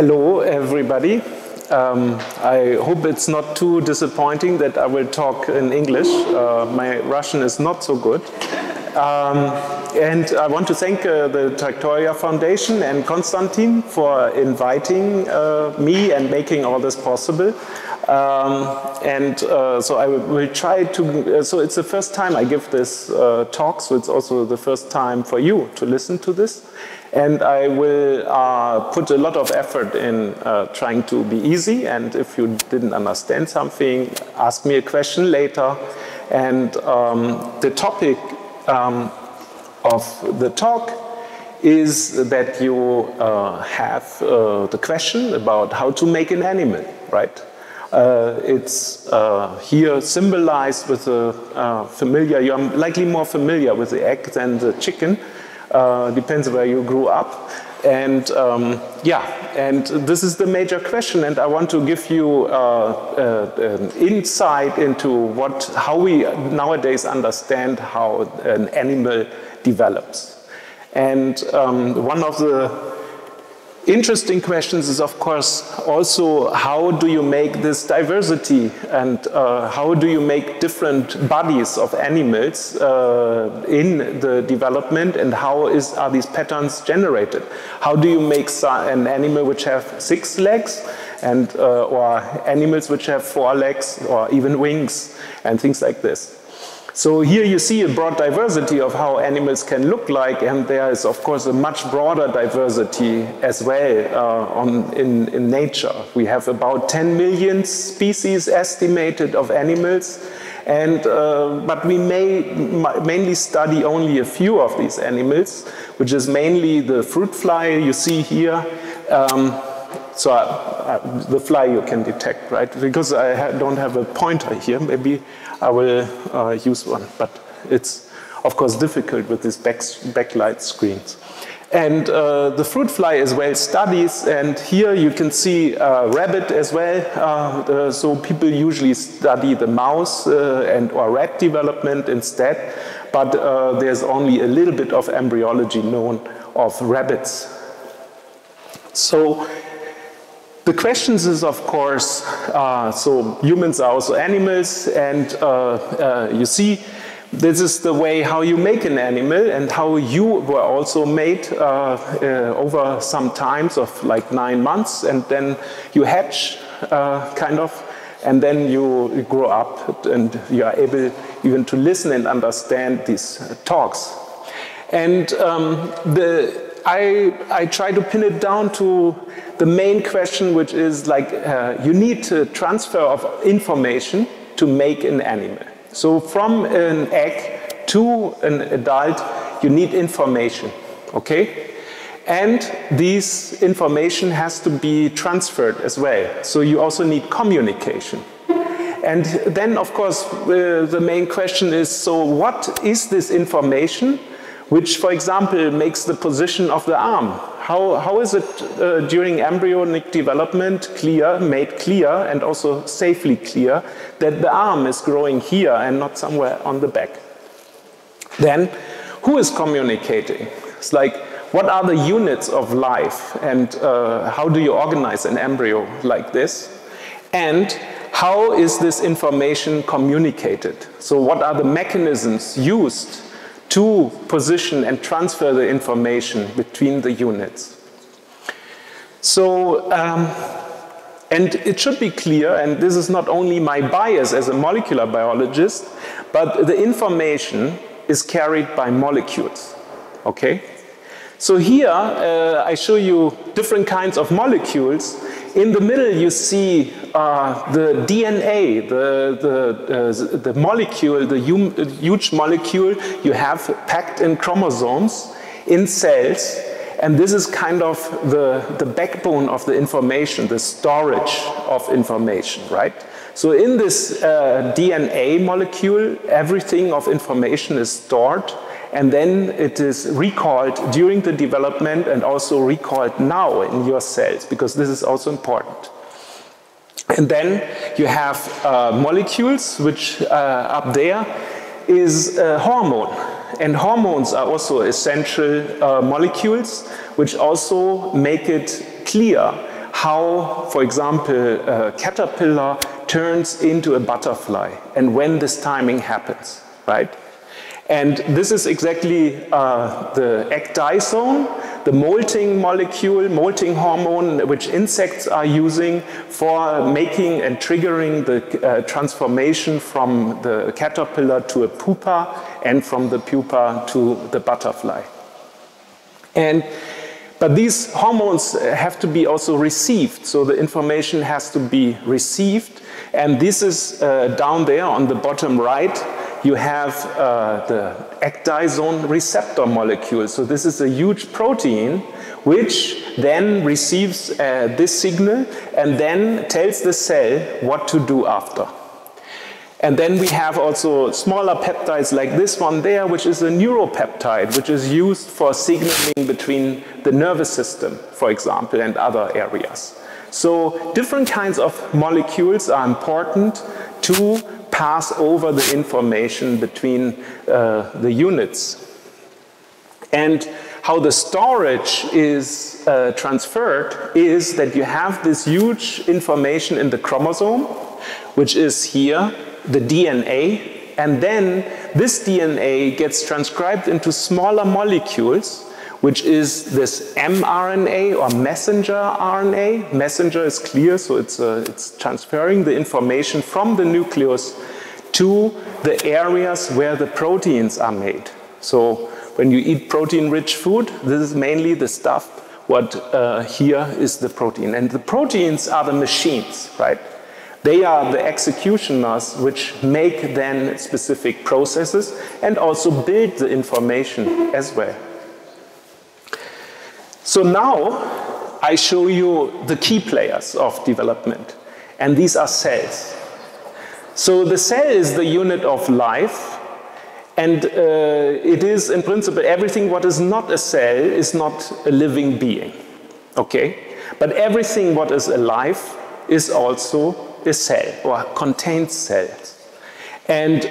Hello, everybody. I hope it's not too disappointing that I will talk in English. My Russian is not so good. And I want to thank the Traektoria Foundation and Konstantin for inviting me and making all this possible. So I will try to, so it's the first time I give this talk, so it's also the first time for you to listen to this. And I will put a lot of effort in trying to be easy, and if you didn't understand something, ask me a question later. And the topic of the talk is that you have the question about how to make an animal, right? It's here symbolized with a familiar, you're likely more familiar with the egg than the chicken. Depends where you grew up, and yeah, and this is the major question, and I want to give you insight into how we nowadays understand how an animal develops. And one of the interesting questions is, of course, also how do you make this diversity, and how do you make different bodies of animals in the development, and how are these patterns generated? How do you make an animal which have 6 legs, and or animals which have 4 legs, or even wings, and things like this? So here you see a broad diversity of how animals can look like, and there is, of course, a much broader diversity as well in nature. We have about 10 million species estimated of animals, and, but we mainly study only a few of these animals, which is mainly the fruit fly you see here. So the fly you can detect, right? Because I don't have a pointer here, maybe I will use one, but it's of course difficult with these backlight screens. And the fruit fly is well studied, and here you can see rabbit as well. So people usually study the mouse and or rat development instead, but there's only a little bit of embryology known of rabbits. So the question is, of course, so humans are also animals, and you see this is the way how you make an animal, and how you were also made over some times of like 9 months, and then you hatch kind of, and then you grow up, and you are able even to listen and understand these talks. And I try to pin it down to the main question, which is like you need a transfer of information to make an animal. So from an egg to an adult, you need information, okay? And this information has to be transferred as well. So you also need communication. And then, of course, the main question is, so what is this information? Which, for example, makes the position of the arm. How is it during embryonic development made clear and also safely clear that the arm is growing here and not somewhere on the back? Then, who is communicating? It's like, what are the units of life, and how do you organize an embryo like this? And how is this information communicated? So what are the mechanisms used to position and transfer the information between the units? So, and it should be clear, and this is not only my bias as a molecular biologist, but the information is carried by molecules, okay? So here, I show you different kinds of molecules. In the middle, you see the DNA, the molecule, the huge molecule you have packed in chromosomes, in cells, and this is kind of the backbone of the information, the storage of information, right? So in this DNA molecule, everything of information is stored, and then it is recalled during the development, and also recalled now in your cells, because this is also important. And then you have molecules, which up there is a hormone. And hormones are also essential molecules, which also make it clear how, for example, a caterpillar turns into a butterfly and when this timing happens, right? And this is exactly the ecdysone, the molting molecule, molting hormone, which insects are using for making and triggering the transformation from the caterpillar to a pupa and from the pupa to the butterfly. But these hormones have to be also received, so the information has to be received. And this is down there on the bottom right, you have the ecdysone receptor molecule. So this is a huge protein which then receives this signal and then tells the cell what to do after. And then we have also smaller peptides like this one there, which is a neuropeptide, which is used for signaling between the nervous system, for example, and other areas. So different kinds of molecules are important to pass over the information between the units. And how the storage is transferred is that you have this huge information in the chromosome, which is here, the DNA, and then this DNA gets transcribed into smaller molecules, which is this mRNA or messenger RNA. Messenger is clear, so it's transferring the information from the nucleus to the areas where the proteins are made. So when you eat protein-rich food, this is mainly the stuff what here is the protein. And the proteins are the machines, right? They are the executioners which make then specific processes and also build the information as well. So now I show you the key players of development, and these are cells. So the cell is the unit of life, and it is in principle everything what is not a cell is not a living being, okay? But everything what is alive is also a cell or contains cells. And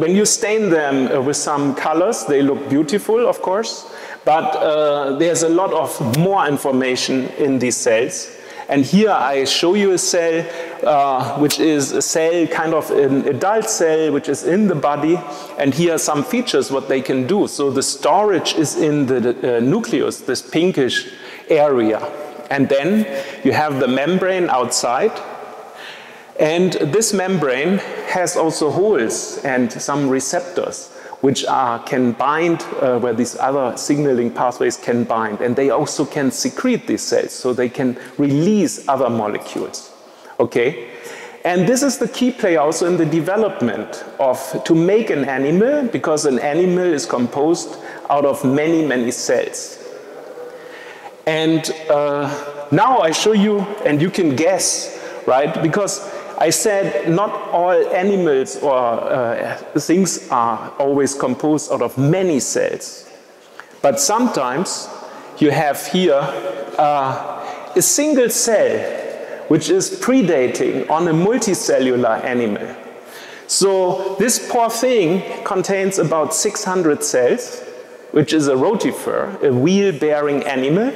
when you stain them with some colors, they look beautiful, of course, but there's a lot of more information in these cells. And here I show you a cell, which is a cell, kind of an adult cell, which is in the body. And here are some features, what they can do. So the storage is in the nucleus, this pinkish area. And then you have the membrane outside. And this membrane has also holes and some receptors which can bind where these other signaling pathways can bind, and they also can secrete these cells, so they can release other molecules, okay? And this is the key player also in the development to make an animal, because an animal is composed out of many, many cells. And now I show you, and you can guess, right? Because I said not all animals or things are always composed out of many cells. But sometimes you have here a single cell which is predating on a multicellular animal. So this poor thing contains about 600 cells, which is a rotifer, a wheel-bearing animal.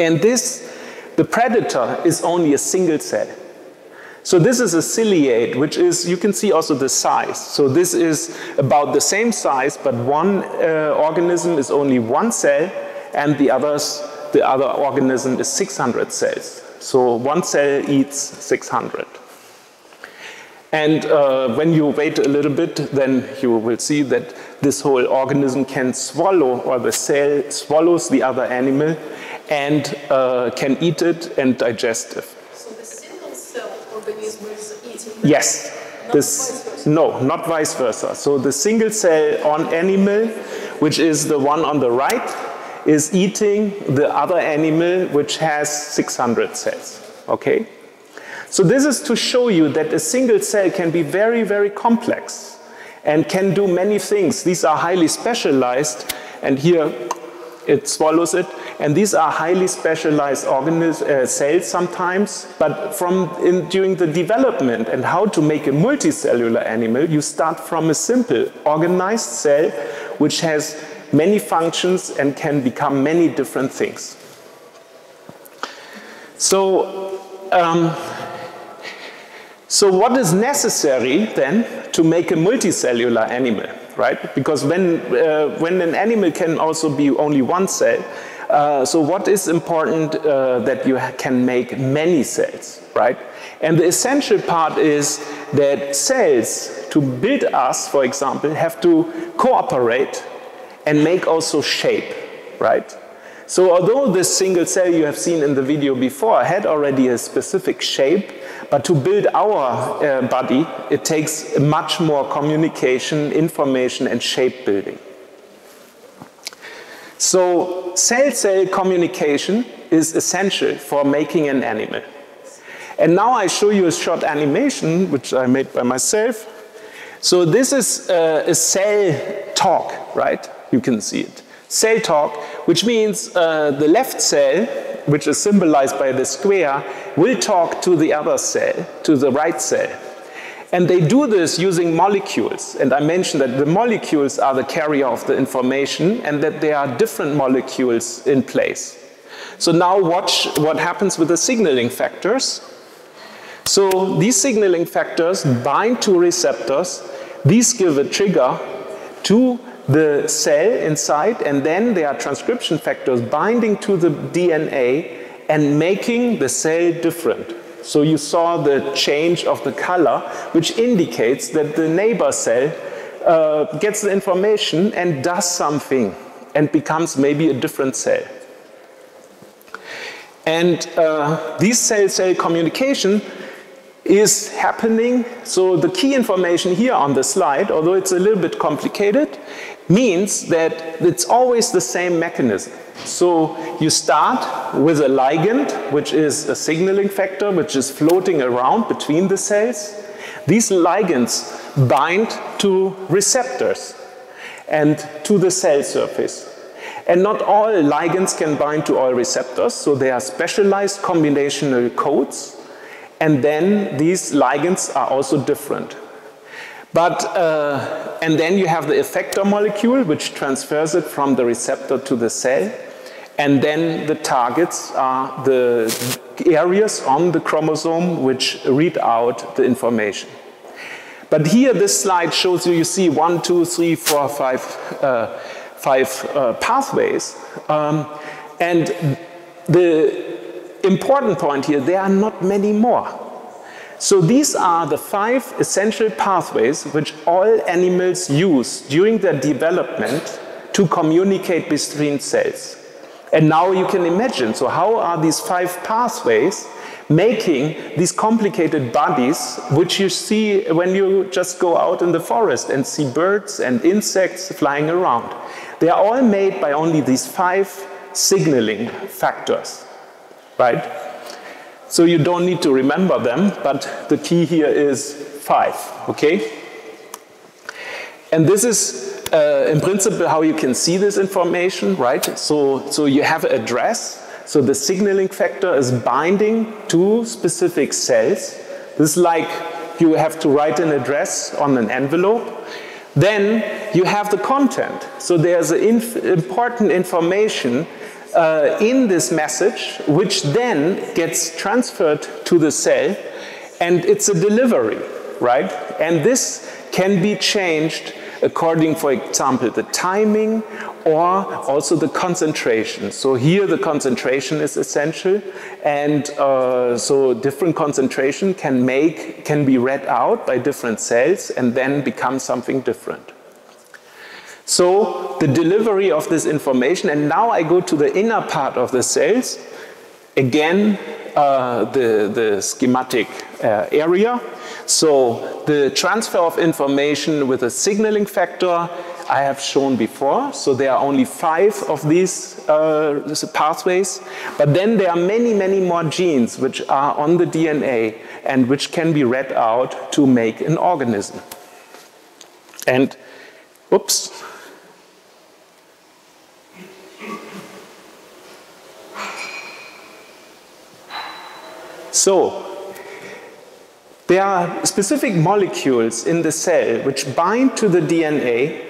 And the predator is only a single cell. So this is a ciliate, which is, you can see also the size. So this is about the same size, but one organism is only one cell, and the other organism is 600 cells. So one cell eats 600. And when you wait a little bit, then you will see that this whole organism can swallow, or the cell swallows the other animal and can eat it and digest it. Yes, not vice versa. So the single cell animal, which is the one on the right, is eating the other animal, which has 600 cells, okay? So this is to show you that a single cell can be very, very complex and can do many things. These are highly specialized, and here it swallows it. And these are highly specialized cells sometimes, but during the development and how to make a multicellular animal, you start from a simple organized cell which has many functions and can become many different things. So, so what is necessary then to make a multicellular animal, right? Because when an animal can also be only one cell, so what is important that you can make many cells, right? And the essential part is that cells, to build us, for example, have to cooperate and make also shape, right? So although this single cell you have seen in the video before had already a specific shape, but to build our body, it takes much more communication, information, and shape building. So cell-cell communication is essential for making an animal. And now I show you a short animation, which I made by myself. So this is a cell talk, right? You can see it. Cell talk, which means the left cell, which is symbolized by the square, will talk to the other cell, to the right cell. And they do this using molecules. And I mentioned that the molecules are the carrier of the information and that there are different molecules in place. So now watch what happens with the signaling factors. So these signaling factors bind to receptors. These give a trigger to the cell inside, and then there are transcription factors binding to the DNA and making the cell different. So you saw the change of the color, which indicates that the neighbor cell gets the information and does something and becomes maybe a different cell. And these cell-cell communication is happening. So the key information here on the slide, although it's a little bit complicated, means that it's always the same mechanism. So you start with a ligand, which is a signaling factor, which is floating around between the cells. These ligands bind to receptors and to the cell surface. And not all ligands can bind to all receptors, so there are specialized combinational codes. And then these ligands are also different. But, and then you have the effector molecule, which transfers it from the receptor to the cell. And then the targets are the areas on the chromosome which read out the information. But here this slide shows you, you see 1, 2, 3, 4, 5 pathways. And the important point here, there are not many more. So these are the 5 essential pathways which all animals use during their development to communicate between cells. And now you can imagine, so how are these 5 pathways making these complicated bodies which you see when you just go out in the forest and see birds and insects flying around? They are all made by only these 5 signaling factors. Right? So you don't need to remember them, but the key here is 5, okay? And this is, in principle, how you can see this information, right? So you have an address. So the signaling factor is binding to specific cells. This is like you have to write an address on an envelope. Then you have the content. So there's important information in this message, which then gets transferred to the cell, and it's a delivery, right? And this can be changed according, for example, the timing or also the concentration. So here the concentration is essential, and so different concentration can be read out by different cells and then become something different. So the delivery of this information, and now I go to the inner part of the cells. Again, the schematic area. So the transfer of information with a signaling factor I have shown before. So there are only 5 of these pathways, but then there are many, many more genes which are on the DNA and which can be read out to make an organism. And, oops. So, there are specific molecules in the cell which bind to the DNA,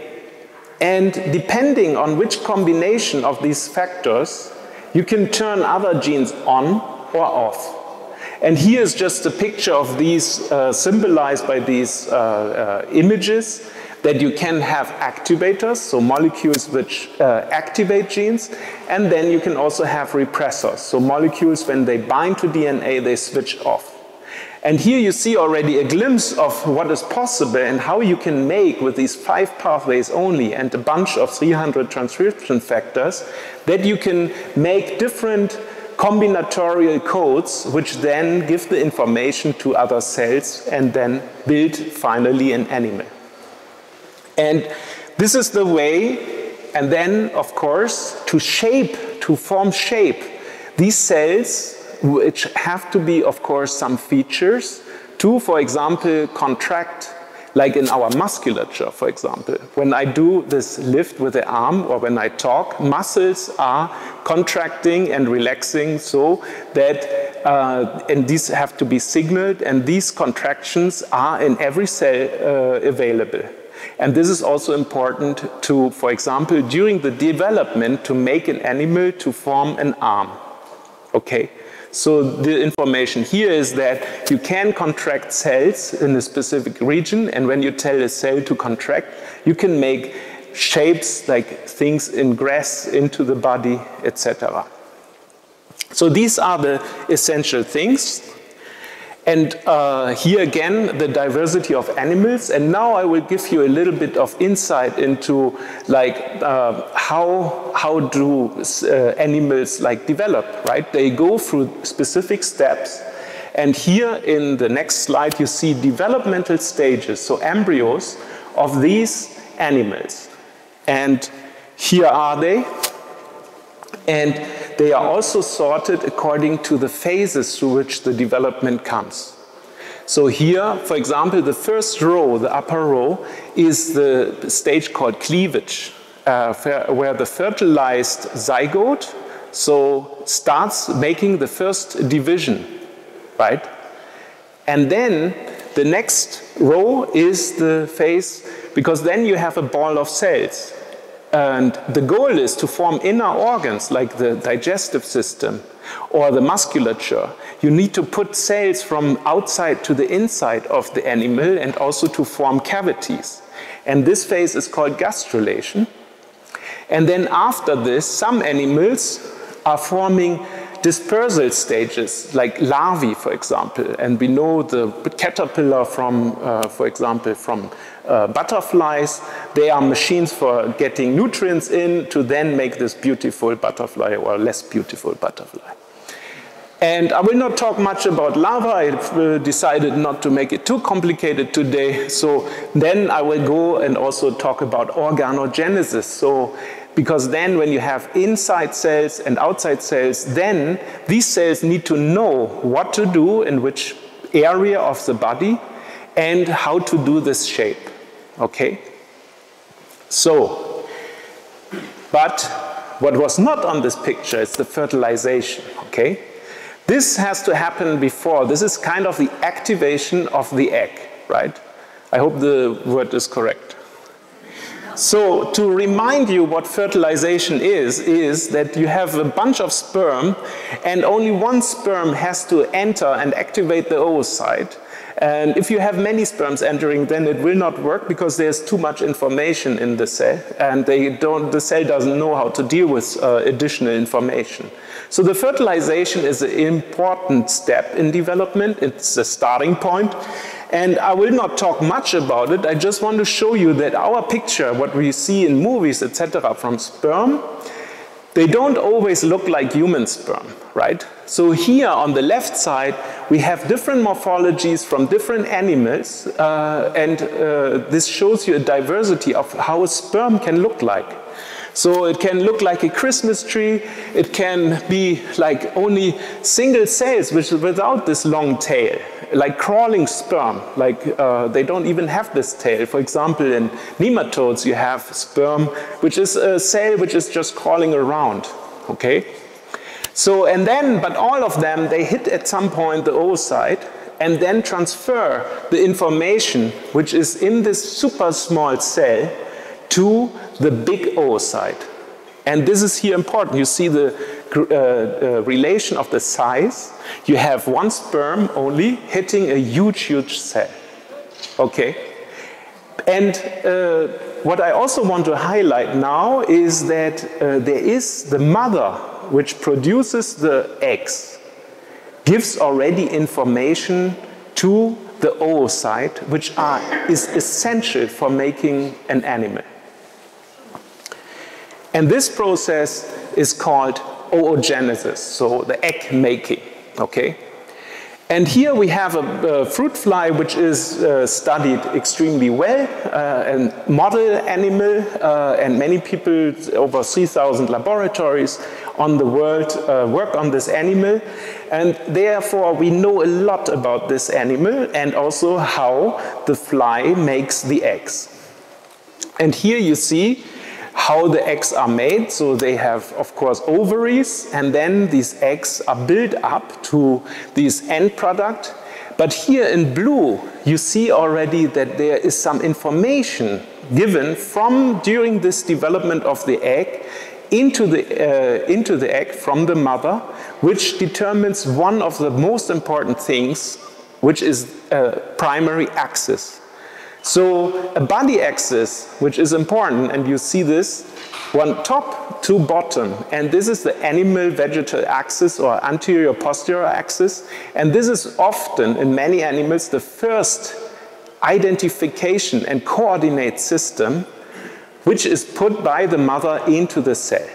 and depending on which combination of these factors, you can turn other genes on or off. And here's just a picture of these symbolized by these images, that you can have activators, so molecules which activate genes, and then you can also have repressors, so molecules when they bind to DNA, they switch off. And here you see already a glimpse of what is possible and how you can make, with these 5 pathways only and a bunch of 300 transcription factors, that you can make different combinatorial codes which then give the information to other cells and then build finally an animal. And this is the way, and then of course to form shape these cells, which have to be of course some features to, for example, contract, like in our musculature, for example. When I do this lift with the arm or when I talk, muscles are contracting and relaxing, so that, and these have to be signaled, and these contractions are in every cell available. And this is also important to, for example, during the development, to make an animal to form an arm. Okay. So the information here is that you can contract cells in a specific region, and when you tell a cell to contract, you can make shapes like things ingress into the body, etc. So these are the essential things. And here again, the diversity of animals. And now I will give you a little bit of insight into, like, how do animals like develop, right? They go through specific steps. And here in the next slide, you see developmental stages, so embryos of these animals. And here are they. And they are also sorted according to the phases through which the development comes. So here, for example, the first row, the upper row, is the stage called cleavage, where the fertilized zygote starts making the first division, right? And then the next row is the phase, because then you have a ball of cells. And the goal is to form inner organs like the digestive system or the musculature. You need to put cells from outside to the inside of the animal, and also to form cavities. And this phase is called gastrulation. And then after this, some animals are forming dispersal stages, like larvae, for example. And we know the caterpillar from, for example, from butterflies. They are machines for getting nutrients in to then make this beautiful butterfly or less beautiful butterfly. And I will not talk much about larvae. I decided not to make it too complicated today. So then I will go and also talk about organogenesis. So, because then when you have inside cells and outside cells, then these cells need to know what to do in which area of the body and how to do this shape, okay? So, but what was not on this picture is the fertilization, okay? This has to happen before. This is kind of the activation of the egg, right? I hope the word is correct. So to remind you what fertilization is that you have a bunch of sperm, and only one sperm has to enter and activate the oocyte. And if you have many sperms entering, then it will not work, because there's too much information in the cell, and the cell doesn't know how to deal with additional information. So the fertilization is an important step in development. It's the starting point. And I will not talk much about it. I just want to show you that our picture, what we see in movies, etc., from sperm, they don't always look like human sperm, right? So here on the left side, we have different morphologies from different animals, this shows you a diversity of how a sperm can look like. So it can look like a Christmas tree. It can be like only single cells, which is without this long tail, like crawling sperm. Like they don't even have this tail. For example, in nematodes, you have sperm, which is a cell which is just crawling around. Okay. So and then, but all of them, they hit at some point the oocyte, and then transfer the information which is in this super small cell to the big oocyte. And this is here important. You see the relation of the size, you have one sperm only hitting a huge, huge cell. Okay? And what I also want to highlight now is that there is the mother which produces the eggs, gives already information to the oocyte, which is essential for making an animal. And this process is called oogenesis, so the egg making, okay? And here we have a fruit fly which is studied extremely well, a model animal, and many people, over 3,000 laboratories on the world work on this animal. And therefore we know a lot about this animal and also how the fly makes the eggs. And here you see how the eggs are made. So they have, of course, ovaries, and then these eggs are built up to this end product. But here in blue, you see already that there is some information given from during this development of the egg into the egg from the mother, which determines one of the most important things, which is primary axis. So a body axis, which is important, and you see this, one top to bottom, and this is the animal-vegetal axis or anterior-posterior axis, and this is often, in many animals, the first identification and coordinate system which is put by the mother into the cell.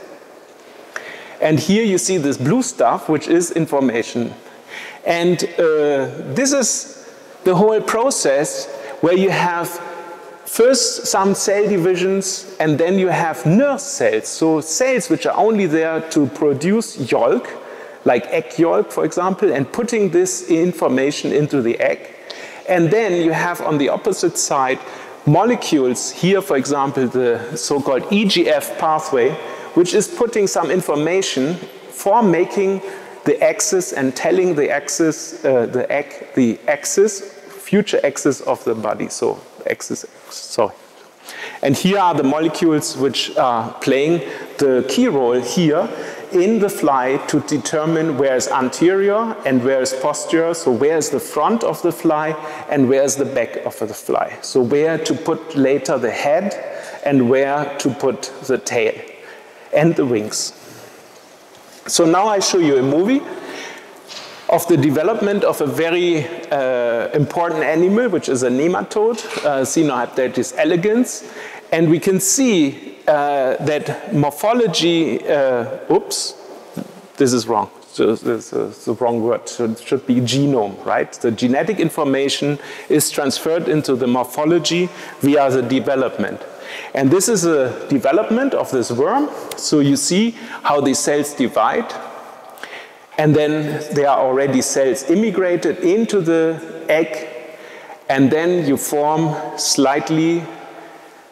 And here you see this blue stuff, which is information. And this is the whole process, where you have first some cell divisions and then you have nurse cells, so cells which are only there to produce yolk, like egg yolk, for example, and putting this information into the egg. And then you have on the opposite side molecules, here for example the so-called EGF pathway, which is putting some information for making the axis and telling the axis, the axis, future axis of the body, so axis, sorry. And here are the molecules which are playing the key role here in the fly to determine where is anterior and where is posterior, so where is the front of the fly and where is the back of the fly. So where to put later the head and where to put the tail and the wings. So now I show you a movie of the development of a very important animal, which is a nematode, C. elegans. And we can see that morphology, oops, this is wrong. So this is the wrong word, so it should be genome, right? The genetic information is transferred into the morphology via the development. And this is a development of this worm. So you see how the cells divide. And then there are already cells immigrated into the egg, and then you form slightly,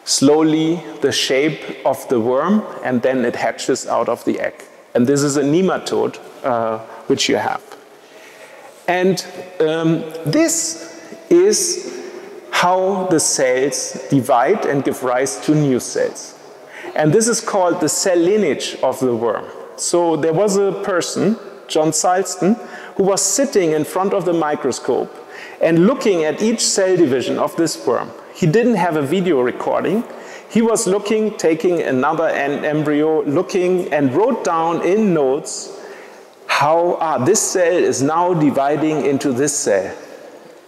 slowly the shape of the worm, and then it hatches out of the egg. And this is a nematode which you have. And this is how the cells divide and give rise to new cells. And this is called the cell lineage of the worm. So there was a person, John Sulston, who was sitting in front of the microscope and looking at each cell division of this worm. He didn't have a video recording. He was looking, taking another embryo, looking, and wrote down in notes how this cell is now dividing into this cell.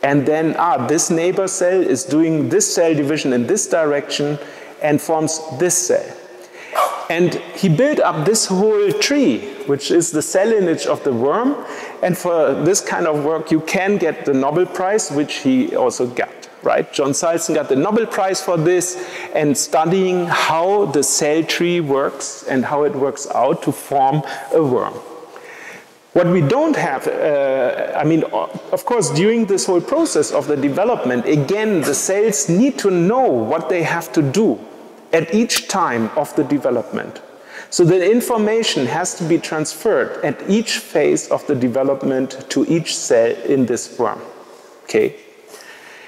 And then this neighbor cell is doing this cell division in this direction and forms this cell. And he built up this whole tree, which is the cell lineage of the worm. And for this kind of work, you can get the Nobel Prize, which he also got, right? John Sulston got the Nobel Prize for this, and studying how the cell tree works and how it works out to form a worm. What we don't have, I mean, of course, during this whole process of the development, again, the cells need to know what they have to do at each time of the development. So the information has to be transferred at each phase of the development to each cell in this worm, okay?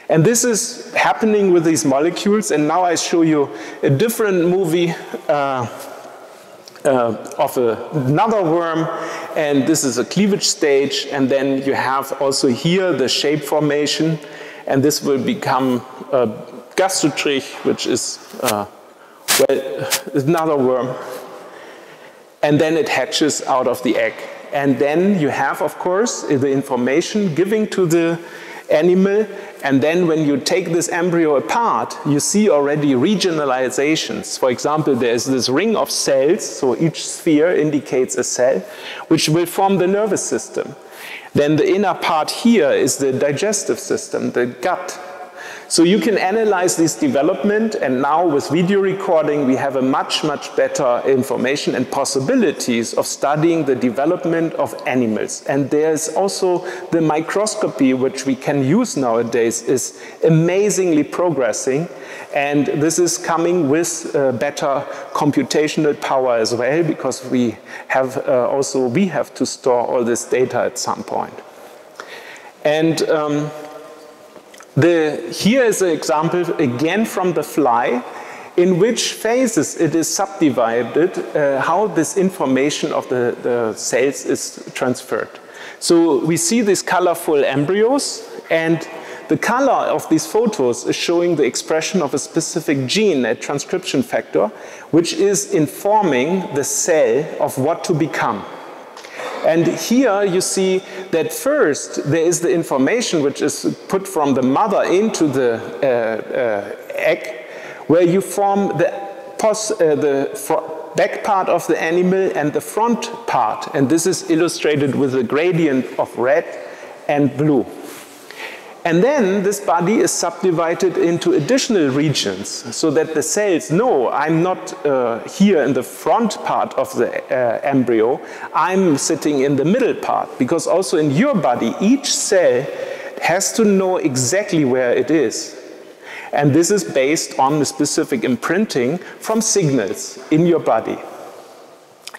And this is happening with these molecules, and now I show you a different movie of another worm, and this is a cleavage stage, and then you have also here the shape formation, and this will become a gastrotrich, which is well, another worm, and then it hatches out of the egg. And then you have, of course, the information given to the animal, and then when you take this embryo apart, you see already regionalizations. For example, there is this ring of cells, so each sphere indicates a cell, which will form the nervous system. Then the inner part here is the digestive system, the gut. So you can analyze this development, and now with video recording we have a much better information and possibilities of studying the development of animals. And there's also the microscopy, which we can use nowadays, is amazingly progressing, and this is coming with better computational power as well, because we have also to store all this data at some point. And here is an example again from the fly, in which phases it is subdivided, how this information of the cells is transferred. So we see these colorful embryos, and the color of these photos is showing the expression of a specific gene, a transcription factor, which is informing the cell of what to become. And here you see that first there is the information which is put from the mother into the egg, where you form the back part of the animal and the front part. And this is illustrated with a gradient of red and blue. And then this body is subdivided into additional regions, so that the cells know I'm not here in the front part of the embryo, I'm sitting in the middle part, because also in your body each cell has to know exactly where it is. And this is based on the specific imprinting from signals in your body.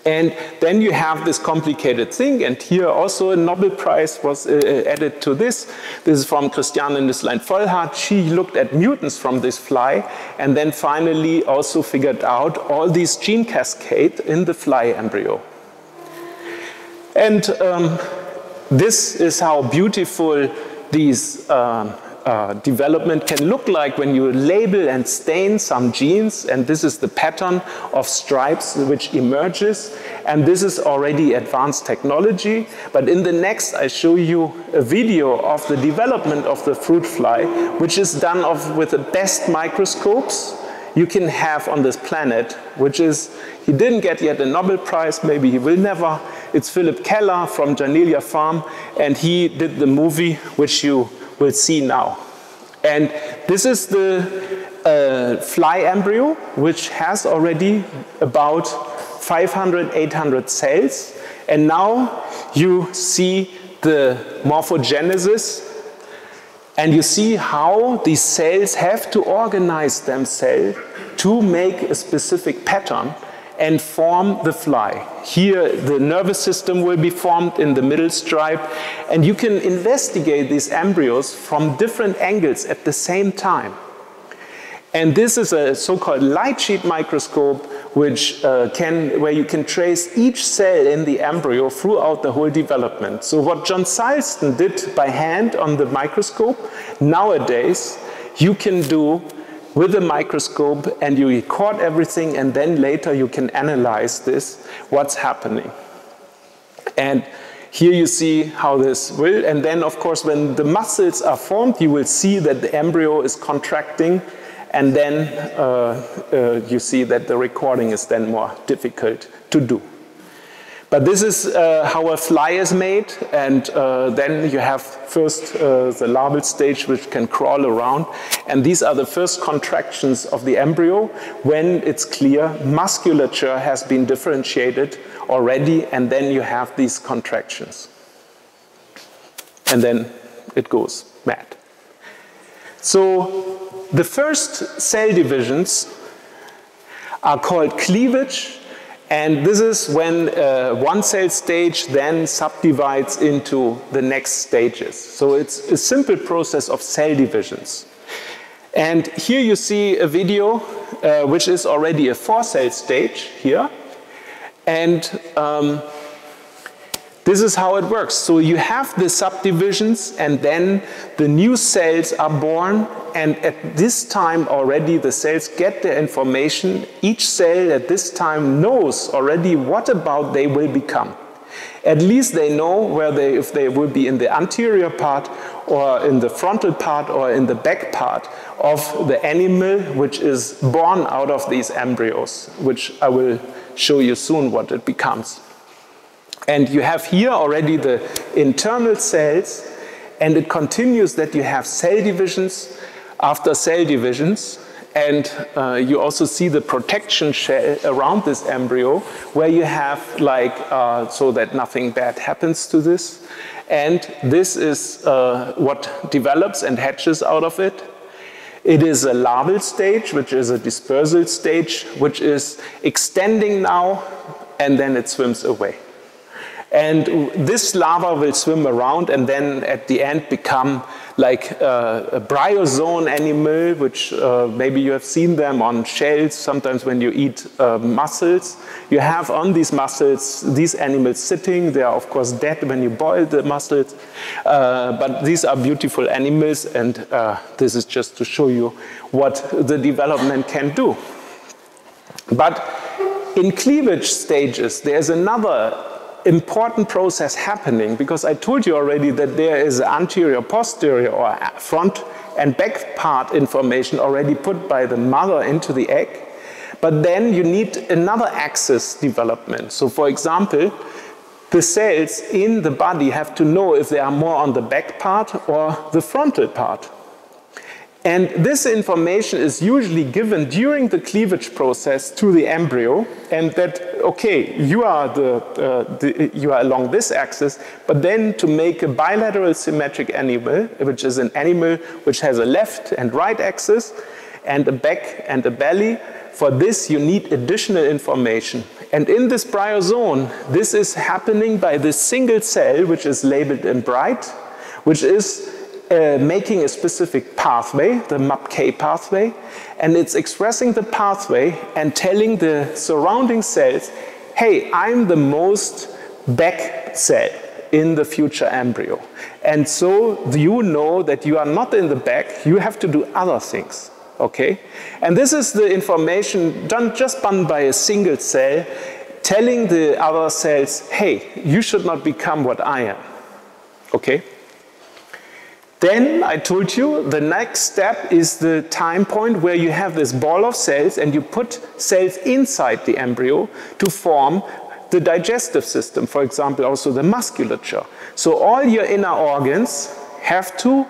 And then you have this complicated thing, and here also a Nobel Prize was added to this. This is from Christiane Nüsslein-Volhard. She looked at mutants from this fly, and then finally also figured out all these gene cascades in the fly embryo. And this is how beautiful these development can look like when you label and stain some genes, and this is the pattern of stripes which emerges, and this is already advanced technology. But in the next I show you a video of the development of the fruit fly, which is done with the best microscopes you can have on this planet, which is, he didn't get yet a Nobel Prize, maybe he will never. It's Philip Keller from Janelia Farm, and he did the movie which you we'll see now. And this is the fly embryo, which has already about 500, 800 cells. And now you see the morphogenesis, and you see how these cells have to organize themselves to make a specific pattern and form the fly. Here the nervous system will be formed in the middle stripe, and you can investigate these embryos from different angles at the same time. And this is a so-called light sheet microscope, which where you can trace each cell in the embryo throughout the whole development. So what John Sulston did by hand on the microscope, nowadays you can do with a microscope, and you record everything, and then later you can analyze this, what's happening. And here you see how this will, and then of course when the muscles are formed, you will see that the embryo is contracting, and then you see that the recording is then more difficult to do. But this is how a fly is made, and then you have first the larval stage, which can crawl around, and these are the first contractions of the embryo when it's clear musculature has been differentiated already, and then you have these contractions. And then it goes mad. So the first cell divisions are called cleavage. And this is when one cell stage then subdivides into the next stages. So it's a simple process of cell divisions. And here you see a video which is already a four-cell stage here. And this is how it works. So you have the subdivisions, and then the new cells are born, and at this time already the cells get the information. Each cell at this time knows already what about they will become. At least they know where they, if they will be in the anterior part or in the frontal part or in the back part of the animal which is born out of these embryos, which I will show you soon what it becomes. And you have here already the internal cells, and it continues that you have cell divisions after cell divisions, and you also see the protection shell around this embryo where you have like so that nothing bad happens to this, and this is what develops and hatches out of it. It is a larval stage, which is a dispersal stage, which is extending now, and then it swims away. And this larva will swim around and then at the end become like a bryozoan animal, which maybe you have seen them on shells sometimes when you eat mussels. You have on these mussels, these animals sitting. They are of course dead when you boil the mussels, but these are beautiful animals, and this is just to show you what the development can do. But in cleavage stages, there's another important process happening, because I told you already that there is anterior, posterior, or front and back part information already put by the mother into the egg. But then you need another axis development. So for example, the cells in the body have to know if they are more on the back part or the frontal part. And this information is usually given during the cleavage process to the embryo, and that, okay, you are, you are along this axis, but then to make a bilateral symmetric animal, which is an animal which has a left and right axis, and a back and a belly, for this you need additional information. And in this bryozoan, this is happening by this single cell, which is labeled in bright, which is making a specific pathway, the MAPK pathway, and it's expressing the pathway and telling the surrounding cells, hey, I'm the most back cell in the future embryo. And so you know that you are not in the back, you have to do other things. Okay? And this is the information done just done by a single cell, telling the other cells, hey, you should not become what I am. Okay? Then I told you the next step is the time point where you have this ball of cells and you put cells inside the embryo to form the digestive system, for example, also the musculature. So all your inner organs have to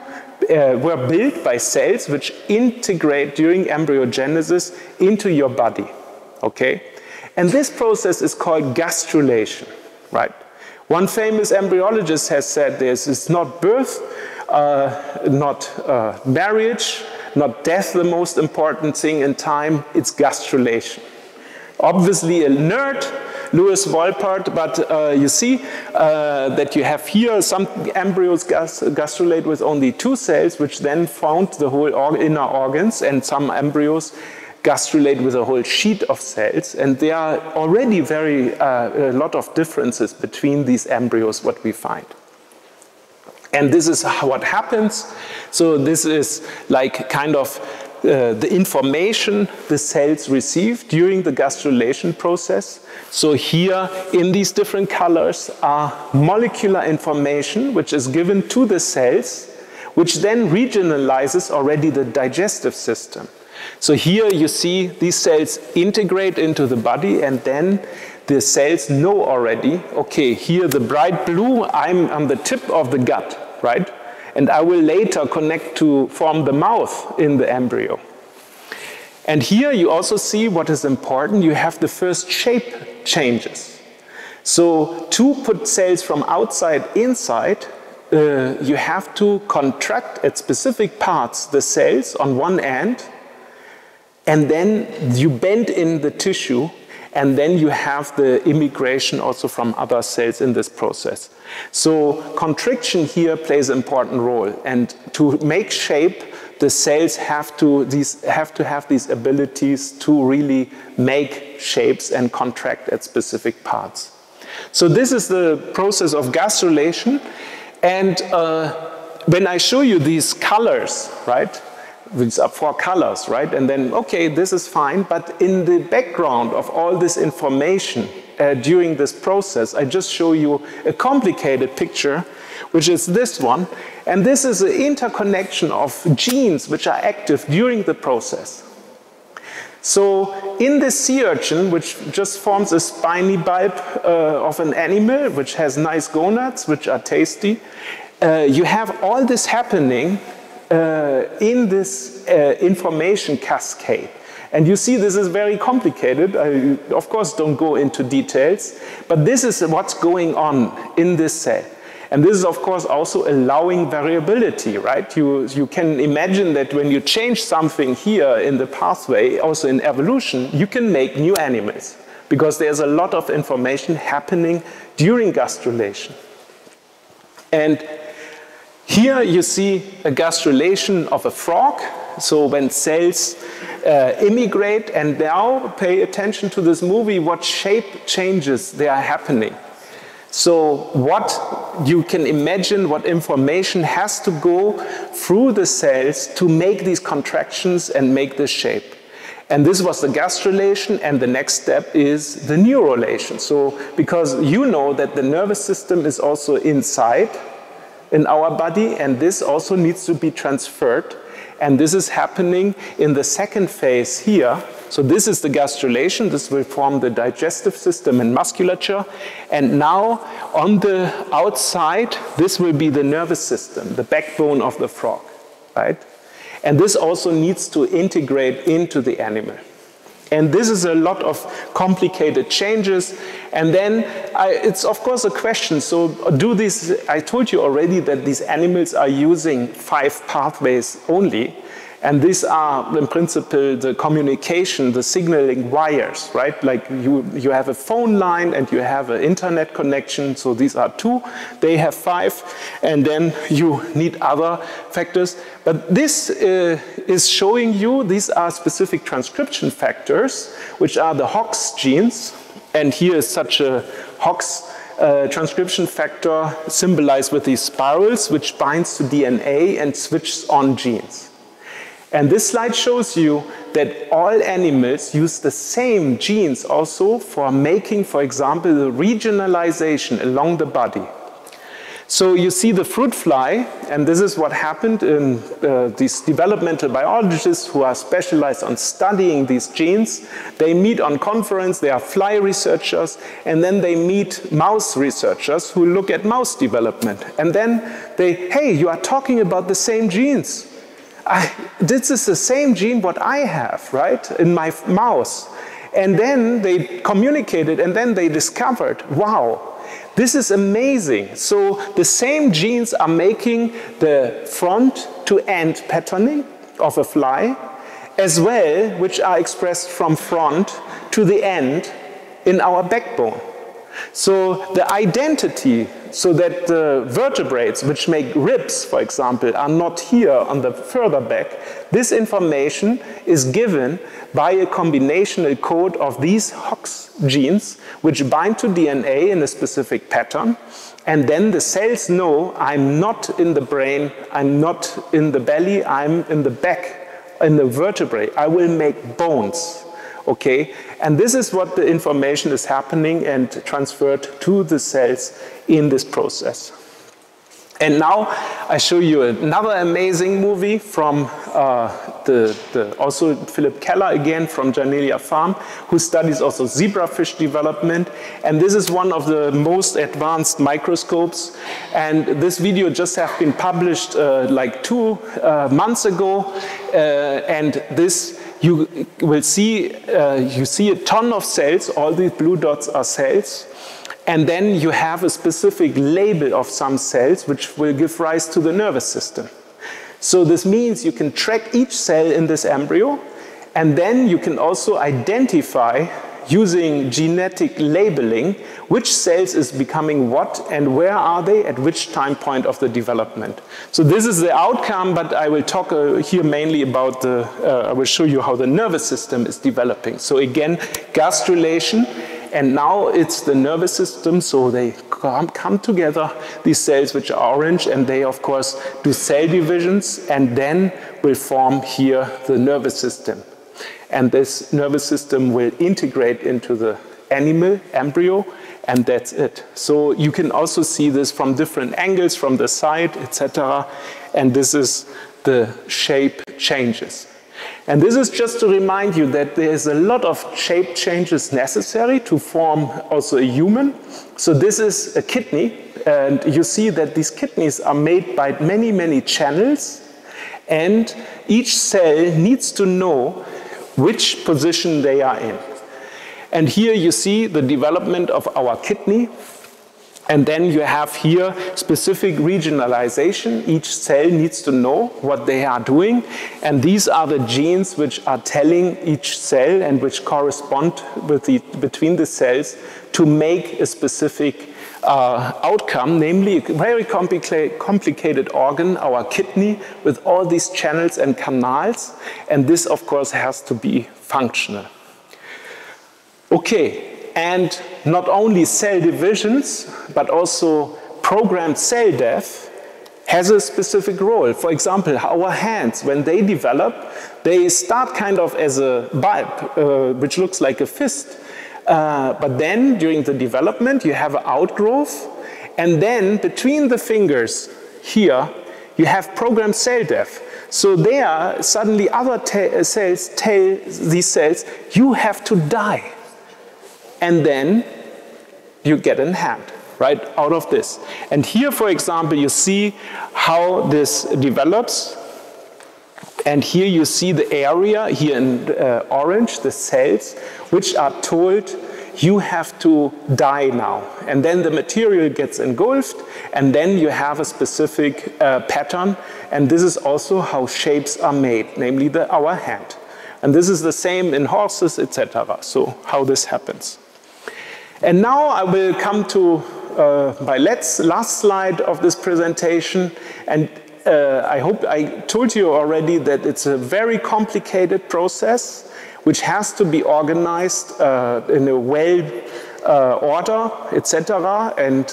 were built by cells which integrate during embryogenesis into your body. Okay? And this process is called gastrulation, right? One famous embryologist has said this, it's not birth, not marriage, not death, the most important thing in time, it's gastrulation. Obviously a nerd, Lewis Wolpert, but you see that you have here some embryos gastrulate with only two cells, which then found the whole inner organs, and some embryos gastrulate with a whole sheet of cells, and there are already a lot of differences between these embryos, what we find. And this is what happens. So this is like kind of the information the cells receive during the gastrulation process. So here in these different colors are molecular information which is given to the cells, which then regionalizes already the digestive system. So here you see these cells integrate into the body, and then the cells know already, okay, here the bright blue, I'm on the tip of the gut, right? And I will later connect to form the mouth in the embryo. And here you also see what is important. You have the first shape changes. So to put cells from outside inside, you have to contract at specific parts the cells on one end, and then you bend in the tissue, and then you have the immigration also from other cells in this process. So contraction here plays an important role, and to make shape the cells have to have these abilities to really make shapes and contract at specific parts. So this is the process of gastrulation. And when I show you these colors, right, these are four colors, right, and then, okay, this is fine, but in the background of all this information during this process, I just show you a complicated picture, which is this one, and this is an interconnection of genes which are active during the process. So in the sea urchin, which just forms a spiny bulb of an animal, which has nice gonads, which are tasty, you have all this happening in this information cascade. And you see this is very complicated. I, of course, don't go into details, but this is what's going on in this cell. And this is, of course, also allowing variability, right? You can imagine that when you change something here in the pathway, also in evolution, you can make new animals because there's a lot of information happening during gastrulation. And here you see a gastrulation of a frog. So when cells immigrate, and now pay attention to this movie, what shape changes they are happening. So what you can imagine, what information has to go through the cells to make these contractions and make this shape. And this was the gastrulation, and the next step is the neurulation. So because you know that the nervous system is also inside in our body, and this also needs to be transferred. And this is happening in the second phase here. So this is the gastrulation. This will form the digestive system and musculature. And now on the outside, this will be the nervous system, the backbone of the frog, right? And this also needs to integrate into the animal. And this is a lot of complicated changes. And then it's, of course, a question. So do this, I told you already that these animals are using 5 pathways only. And these are, in principle, the communication, the signaling wires, right? Like you have a phone line and you have an internet connection. So these are 2. They have 5. And then you need other factors. But this is showing you these are specific transcription factors, which are the Hox genes. And here is such a Hox transcription factor symbolized with these spirals, which binds to DNA and switches on genes. And this slide shows you that all animals use the same genes also for making, for example, the regionalization along the body. So you see the fruit fly, and this is what happened in these developmental biologists who are specialized on studying these genes. They meet on conference, they are fly researchers, and then they meet mouse researchers who look at mouse development. And then they, hey, you are talking about the same genes. This is the same gene what I have, right, in my mouse. And then they communicated, and then they discovered, wow, this is amazing. So the same genes are making the front to end patterning of a fly as well, which are expressed from front to the end in our backbone. So the identity, so that the vertebrates, which make ribs, for example, are not here on the further back, this information is given by a combinational code of these Hox genes, which bind to DNA in a specific pattern. And then the cells know, I'm not in the brain, I'm not in the belly, I'm in the back, in the vertebrae, I will make bones. Okay, and this is what the information is happening and transferred to the cells in this process. And now I show you another amazing movie from also Philip Keller again from Janelia Farm, who studies also zebrafish development. And this is one of the most advanced microscopes. And this video just has been published like 2 months ago. And this you will see, you see a ton of cells, all these blue dots are cells, and then you have a specific label of some cells which will give rise to the nervous system. So this means you can track each cell in this embryo, and then you can also identify using genetic labeling which cells is becoming what and where are they at which time point of the development. So this is the outcome, but I will talk here mainly about the, I will show you how the nervous system is developing. So again, gastrulation, and now it's the nervous system, so they come together, these cells which are orange, and they of course do cell divisions and then will form here the nervous system. And this nervous system will integrate into the animal embryo, and that's it. So you can also see this from different angles, from the side, etc. And this is the shape changes. And this is just to remind you that there is a lot of shape changes necessary to form also a human. So this is a kidney, and you see that these kidneys are made by many, many channels, and each cell needs to know which position they are in. And here you see the development of our kidney, and then you have here specific regionalization. Each cell needs to know what they are doing, and these are the genes which are telling each cell and which correspond with between the cells to make a specific outcome, namely a very complicated organ, our kidney, with all these channels and canals, and this of course has to be functional. Okay, and not only cell divisions but also programmed cell death has a specific role. For example, our hands, when they develop, they start kind of as a bulb which looks like a fist. But then during the development you have an outgrowth, and then between the fingers here you have programmed cell death. So there suddenly other cells tell these cells, you have to die. And then you get a hand right out of this. And here, for example, you see how this develops. And here you see the area, here in orange, the cells, which are told, you have to die now. And then the material gets engulfed, and then you have a specific pattern. And this is also how shapes are made, namely our hand. And this is the same in horses, etc. So how this happens. And now I will come to my last slide of this presentation. And I hope I told you already that it's a very complicated process which has to be organized in a order, etc. And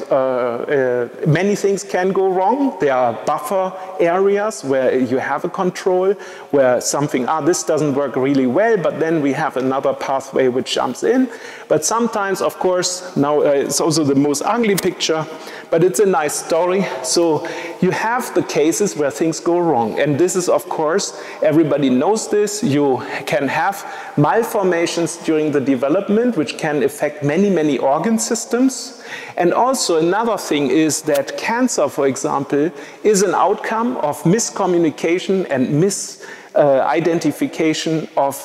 many things can go wrong. There are buffer areas where you have a control, where something, this doesn't work really well, but then we have another pathway which jumps in. But sometimes, of course, now it's also the most ugly picture, but it's a nice story. So you have the cases where things go wrong. And this is, of course, everybody knows this. You can have malformations during the development, which can affect many, many organ systems. And also another thing is that cancer, for example, is an outcome of miscommunication and misidentification of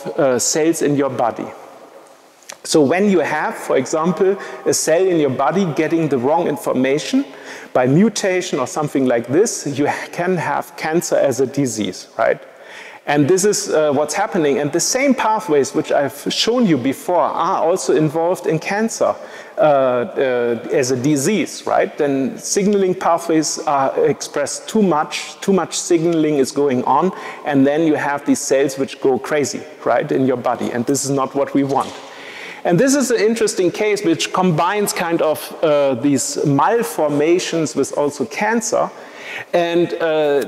cells in your body. So when you have, for example, a cell in your body getting the wrong information by mutation or something like this, you can have cancer as a disease, right? And this is what's happening. And the same pathways which I've shown you before are also involved in cancer as a disease, right? Then signaling pathways are expressed too much signaling is going on, and then you have these cells which go crazy, right, in your body. And this is not what we want. And this is an interesting case which combines kind of these malformations with also cancer. And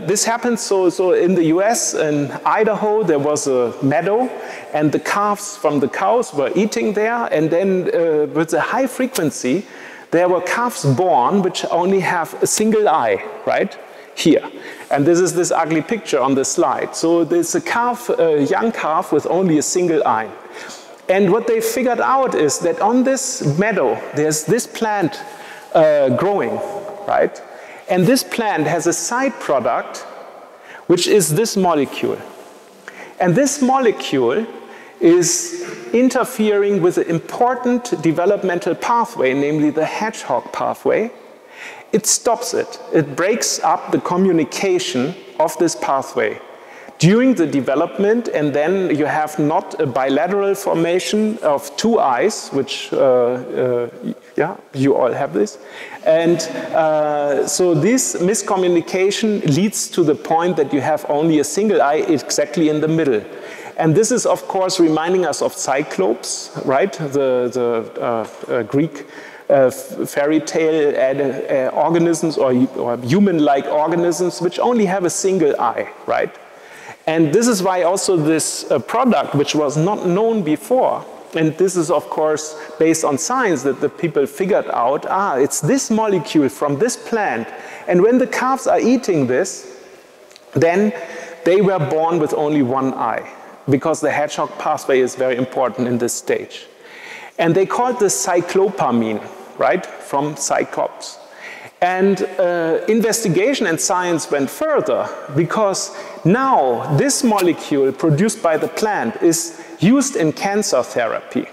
this happens, so in the US, in Idaho, there was a meadow, and the calves from the cows were eating there, and then with a high frequency, there were calves born which only have a single eye, right? Here. And this is this ugly picture on the slide. So there's a calf, a young calf with only a single eye. And what they figured out is that on this meadow, there's this plant growing, right? And this plant has a side product, which is this molecule. And this molecule is interfering with an important developmental pathway, namely the hedgehog pathway. It stops it. It breaks up the communication of this pathway during the development, and then you have not a bilateral formation of two eyes, which, yeah, you all have this. And so this miscommunication leads to the point that you have only a single eye exactly in the middle. And this is, of course, reminding us of Cyclops, right? The Greek fairy tale organisms or human-like organisms which only have a single eye, right? And this is why also this product, which was not known before, and this is of course based on science that the people figured out, ah, it's this molecule from this plant. And when the calves are eating this, then they were born with only one eye, because the hedgehog pathway is very important in this stage. And they called this cyclopamine, right, from Cyclops. And investigation and science went further, because now this molecule produced by the plant is used in cancer therapy,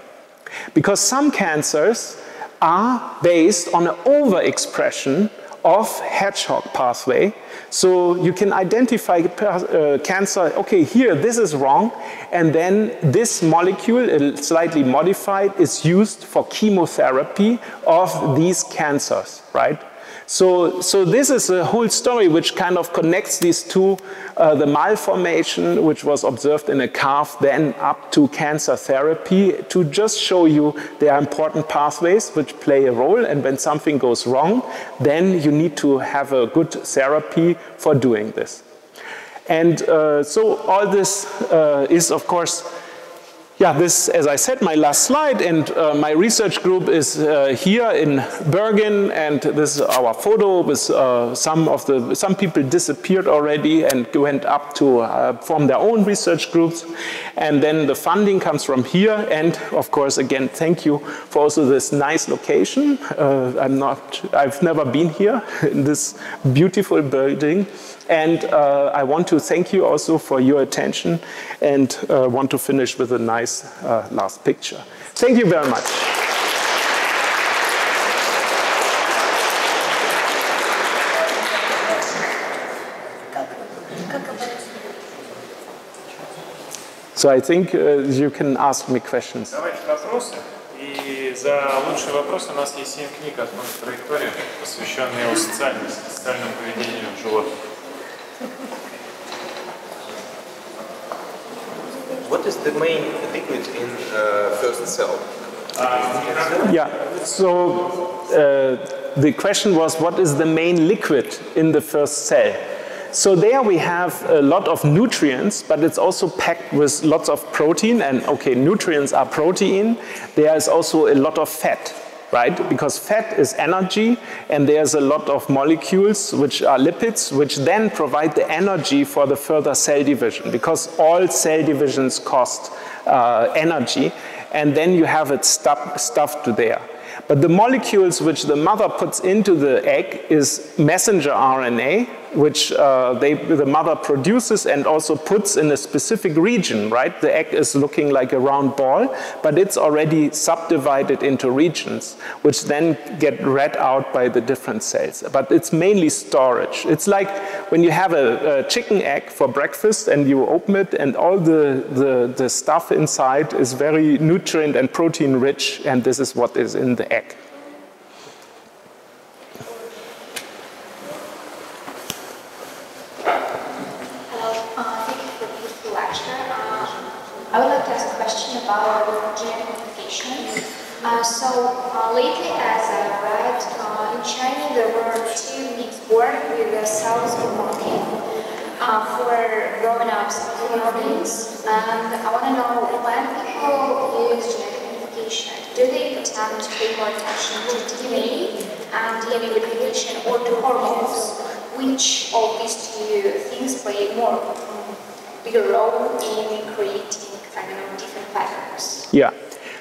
because some cancers are based on an overexpression of hedgehog pathway. So you can identify cancer, okay, here this is wrong, and then this molecule, slightly modified, is used for chemotherapy of these cancers, right? So this is a whole story which kind of connects these two, the malformation which was observed in a calf then up to cancer therapy, to just show you there are important pathways which play a role, and when something goes wrong, then you need to have a good therapy for doing this. And so all this is, of course, yeah, this, as I said, my last slide, and my research group is here in Bergen, and this is our photo with some people disappeared already and went up to form their own research groups, and then the funding comes from here. And of course, again, thank you for also this nice location. I've never been here in this beautiful building. And I want to thank you also for your attention, and want to finish with a nice last picture. Thank you very much. So I think you can ask me questions. И за лучший вопрос у нас есть книга от Traektoria, посвященная его социальному поведению животных. What is the main liquid in first cell? Yeah, so the question was, what is the main liquid in the first cell? So there we have a lot of nutrients, but it's also packed with lots of protein, and okay, nutrients are protein. There is also a lot of fat, right? Because fat is energy, and there's a lot of molecules which are lipids, which then provide the energy for the further cell division, because all cell divisions cost energy, and then you have it stuffed there. But the molecules which the mother puts into the egg is messenger RNA, which the mother produces and also puts in a specific region, right? The egg is looking like a round ball, but it's already subdivided into regions, which then get read out by the different cells. But it's mainly storage. It's like when you have a chicken egg for breakfast and you open it, and all the stuff inside is very nutrient and protein rich, and this is what is in the egg. I would like to ask a question about gene modification. So lately, as I read, in China there were two mixed boards with the cells of monkey for grown-ups and organs. And I want to know, when people use genetic modification, do they attempt to pay more attention to DNA and DNA replication or to hormones? Which of these two things play more bigger role in creating? Yeah,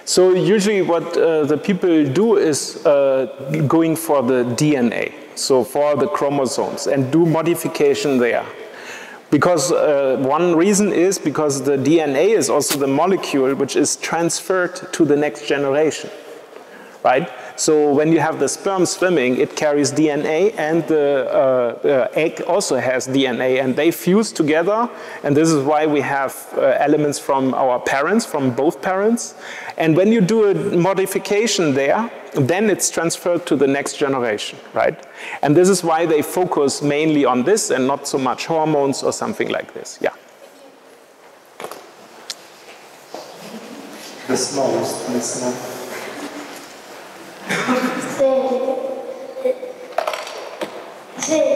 so usually what the people do is going for the DNA, so for the chromosomes, and do modification there. Because one reason is because the DNA is also the molecule which is transferred to the next generation, right? So when you have the sperm swimming, it carries DNA, and the egg also has DNA, and they fuse together. And this is why we have elements from our parents, from both parents. And when you do a modification there, then it's transferred to the next generation, right? And this is why they focus mainly on this and not so much hormones or something like this. Yeah. The smallest listener. He's very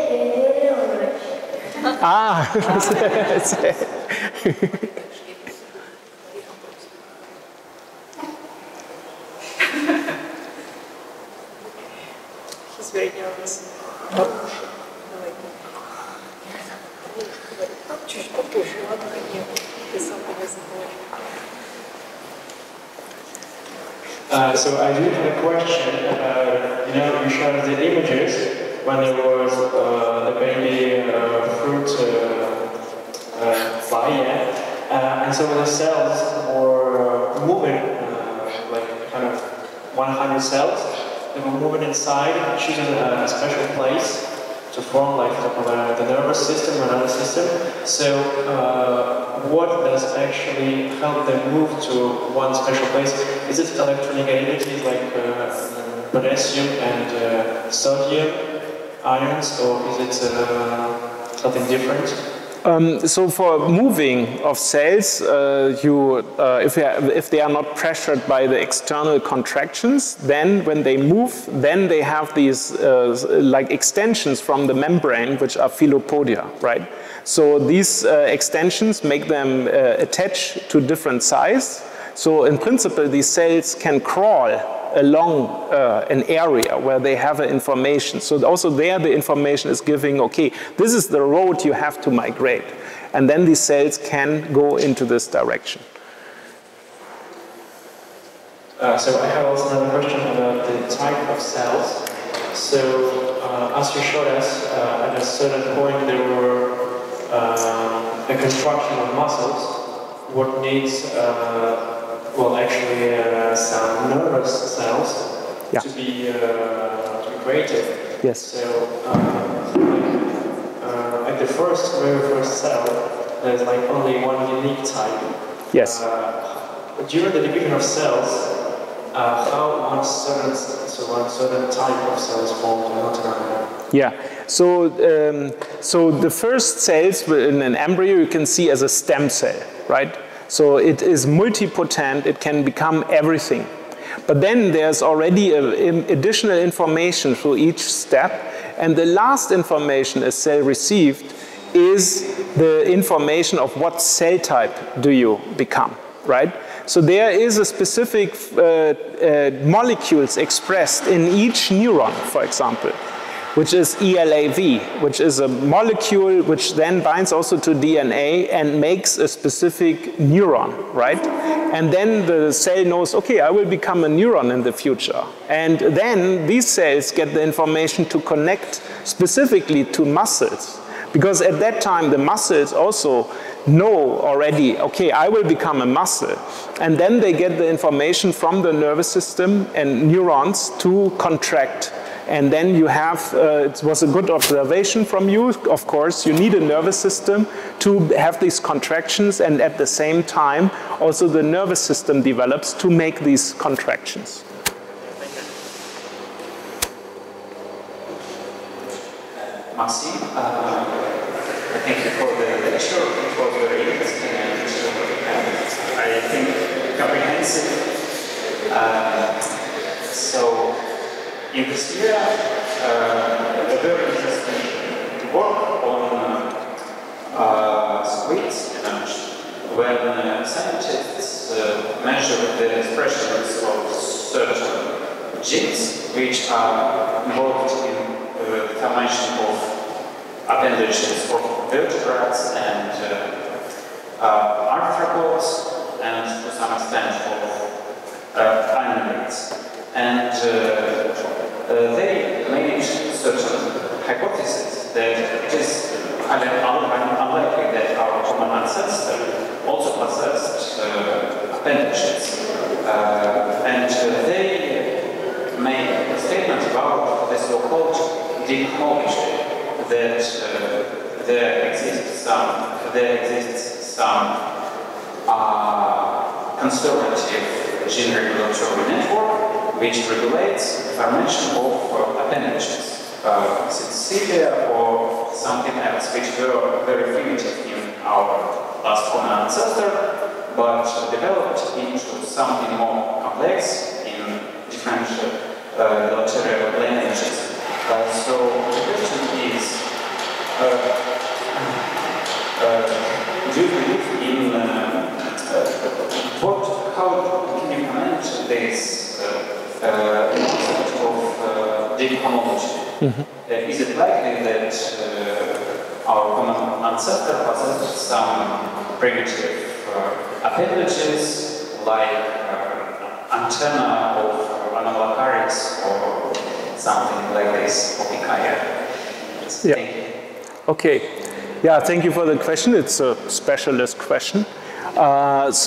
nervous. So I do have a question. You know, you showed the images when there was the baby fruit fly, yeah? And so the cells were moving, like kind of 100 cells. They were moving inside, choosing a special place to form like the nervous system or another system. So what does actually help them move to one special place? Is it electronegativities like potassium and sodium ions, or is it something different? So for moving of cells, if they are not pressured by the external contractions, then when they move, then they have these like extensions from the membrane, which are philopodia, right? So these extensions make them attach to different size. So in principle, these cells can crawl along an area where they have information. So also there the information is giving, okay, this is the road you have to migrate. And then these cells can go into this direction. So I have also another question about the type of cells. So as you showed us, at a certain point there were the construction of muscles, what needs well, actually, some nervous cells, yeah, to be created. Yes. So, at the very first cell, there's like only one unique type. Yes. During the division of cells, how one certain type of cells formed, not another. Yeah. So, so the first cells in an embryo you can see as a stem cell, right? So it is multipotent, it can become everything. But then there's already additional information through each step. And the last information a cell received is the information of what cell type do you become, right? So there is a specific molecules expressed in each neuron, for example, which is ELAV, which is a molecule which then binds also to DNA and makes a specific neuron, right? And then the cell knows, okay, I will become a neuron in the future. And then these cells get the information to connect specifically to muscles, because at that time the muscles also know already, okay, I will become a muscle. And then they get the information from the nervous system and neurons to contract. And then you have, it was a good observation from you, of course, you need a nervous system to have these contractions, and at the same time, also the nervous system develops to make these contractions. Merci. Thank you for the lecture, it was very interesting, and I think comprehensive. So, in this year, very interesting work on squids, when scientists measure the expressions of certain genes which are involved in the formation of appendages of vertebrates and arthropods, and to some extent of animals. And they made certain hypotheses that it is unlikely that our common ancestor also possessed appendages. And they made acknowledged that there exists some conservative gene regulatory network which regulates formation of appendages, syncytia or something else, which were very primitive in our last common ancestor, but developed into something more complex in different bilateral lineages. So the question is, do you believe in how can you comment this concept of homology? Mm-hmm. Is it likely that our common ancestor possessed some primitive appendages like antenna of Anoplocaris or something like this, or Picaia? Yeah. Okay. Yeah, thank you for the question. It's a specialist question. The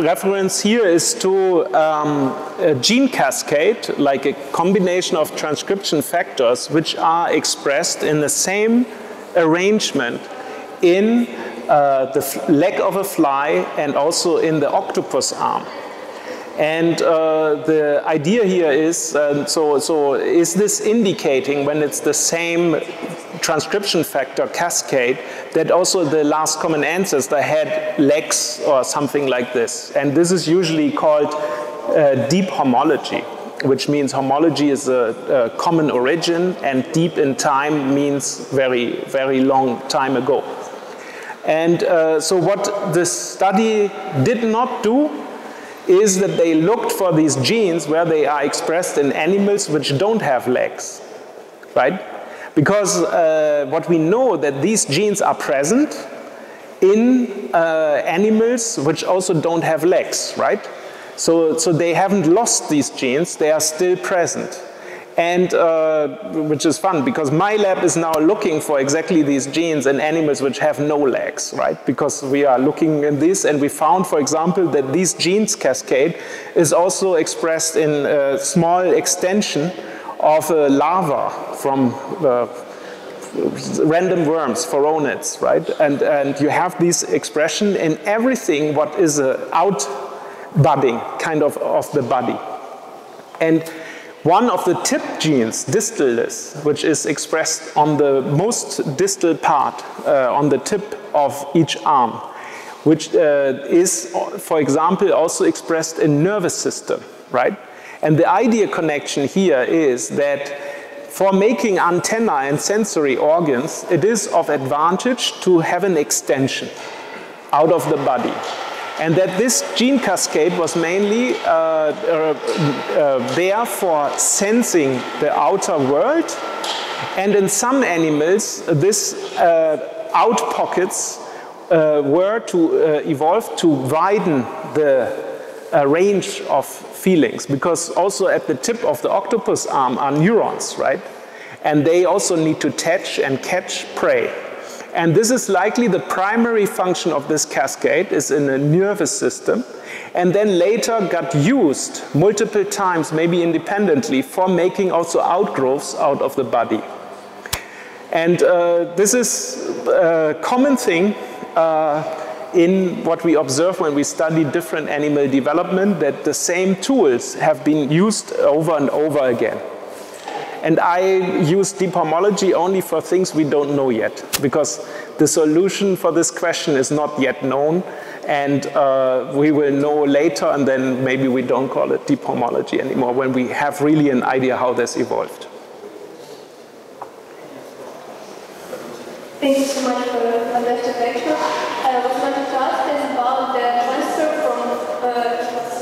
reference here is to a gene cascade, like a combination of transcription factors which are expressed in the same arrangement in the leg of a fly and also in the octopus arm. And the idea here is, so is this indicating, when it's the same transcription factor cascade, that also the last common ancestor had legs or something like this? And this is usually called deep homology, which means homology is a common origin, and deep in time means very, very long time ago. And so what this study did not do is that they looked for these genes where they are expressed in animals which don't have legs, right? Because what we know that these genes are present in animals which also don't have legs, right? So they haven't lost these genes, they are still present. And which is fun, because my lab is now looking for exactly these genes in animals which have no legs, right? Because we are looking in this, and we found, for example, that these genes cascade is also expressed in a small extension of a larva from random worms, foronids, right? And you have this expression in everything what is outbudding kind of the body. And one of the tip genes, distal-less, which is expressed on the most distal part, on the tip of each arm, which is, for example, also expressed in nervous system, right? And the idea connection here is that for making antennae and sensory organs, it is of advantage to have an extension out of the body. And that this gene cascade was mainly there for sensing the outer world, and in some animals this out pockets were to evolve to widen the range of feelings, because also at the tip of the octopus arm are neurons, right? And they also need to attach and catch prey. And this is likely the primary function of this cascade, is in the nervous system, and then later got used multiple times, maybe independently, for making also outgrowths out of the body. And this is a common thing in what we observe when we study different animal development, that the same tools have been used over and over again. And I use deep homology only for things we don't know yet, because the solution for this question is not yet known, and we will know later, and then maybe we don't call it deep homology anymore when we have really an idea how this evolved. Thank you so much for the lecture. I was going to ask is about the transfer from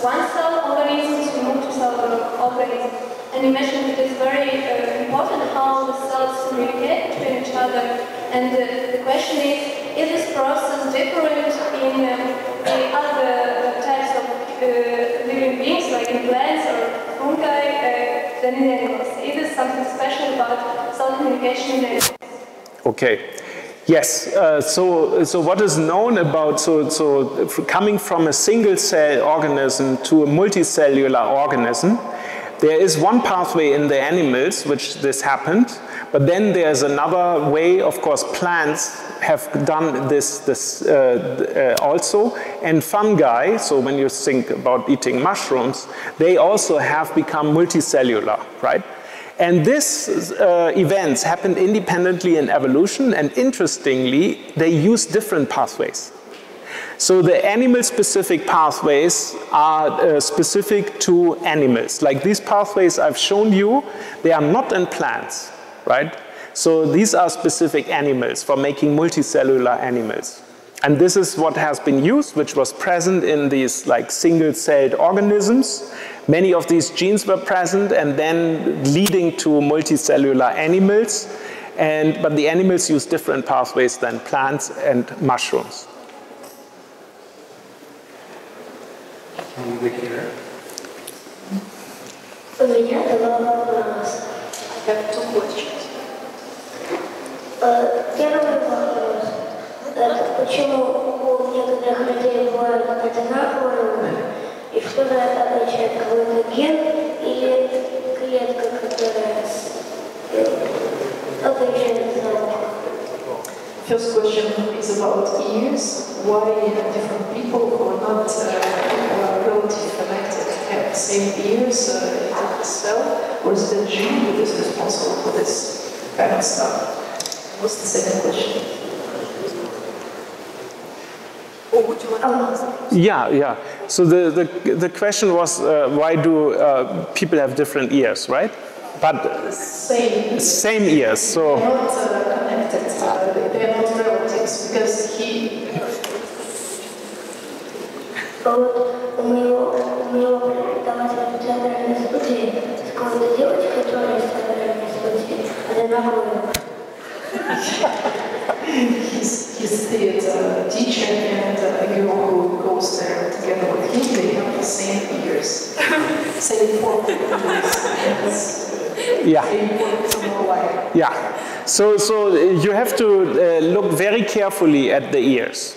one cell organism to multi-cell organism. And you mentioned it is very important how the cells communicate between each other. And the question is this process different in the other types of living beings, like in plants or fungi, than in animals? Is there something special about cell communication in animals? Okay. Yes, so what is known about, so coming from a single cell organism to a multicellular organism, There is one pathway in the animals which this happened, but then there's another way. Of course, plants have done this also, and fungi, so when you think about eating mushrooms, they also have become multicellular, right? And this events happened independently in evolution, and interestingly, they use different pathways. So the animal-specific pathways are specific to animals. Like these pathways I've shown you, they are not in plants, right? So these are specific animals for making multicellular animals. And this is what has been used, which was present in these like single-celled organisms. Many of these genes were present and then leading to multicellular animals. But the animals use different pathways than plants and mushrooms. У меня два вопроса. Как ты хочешь? Первый вопрос. Это почему у некоторых людей бывают одинаковые уровни? И что за это означает? Какой-то ген или клетка, которая отвечает за это? First question is about ears. Why different people who are not relatively connected have the same ears in itself, or is the gene that is responsible for this kind of stuff? What's the second question? Or would you want to answer? Yeah, yeah. So the question was why do people have different ears, right? But same ears. So. They are not relatives because he. He's the teacher and a girl who goes there together with him. They have the same ears, same form. Yeah. Yeah. So you have to look very carefully at the ears.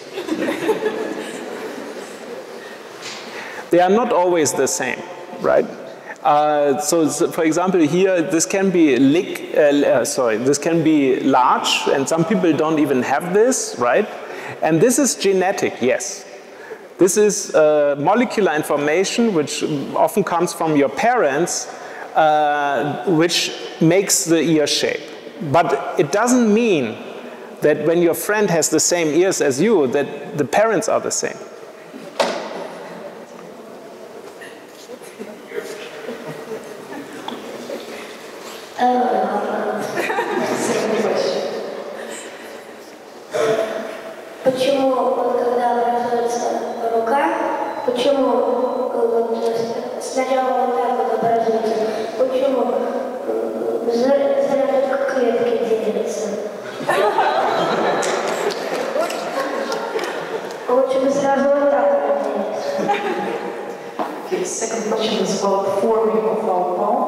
They are not always the same, right? So for example, here this can be this can be large, and some people don't even have this, right? And this is genetic, yes. This is molecular information which often comes from your parents, which makes the ear shape. But it doesn't mean that when your friend has the same ears as you, that the parents are the same. Okay, second question is about forming of our palm.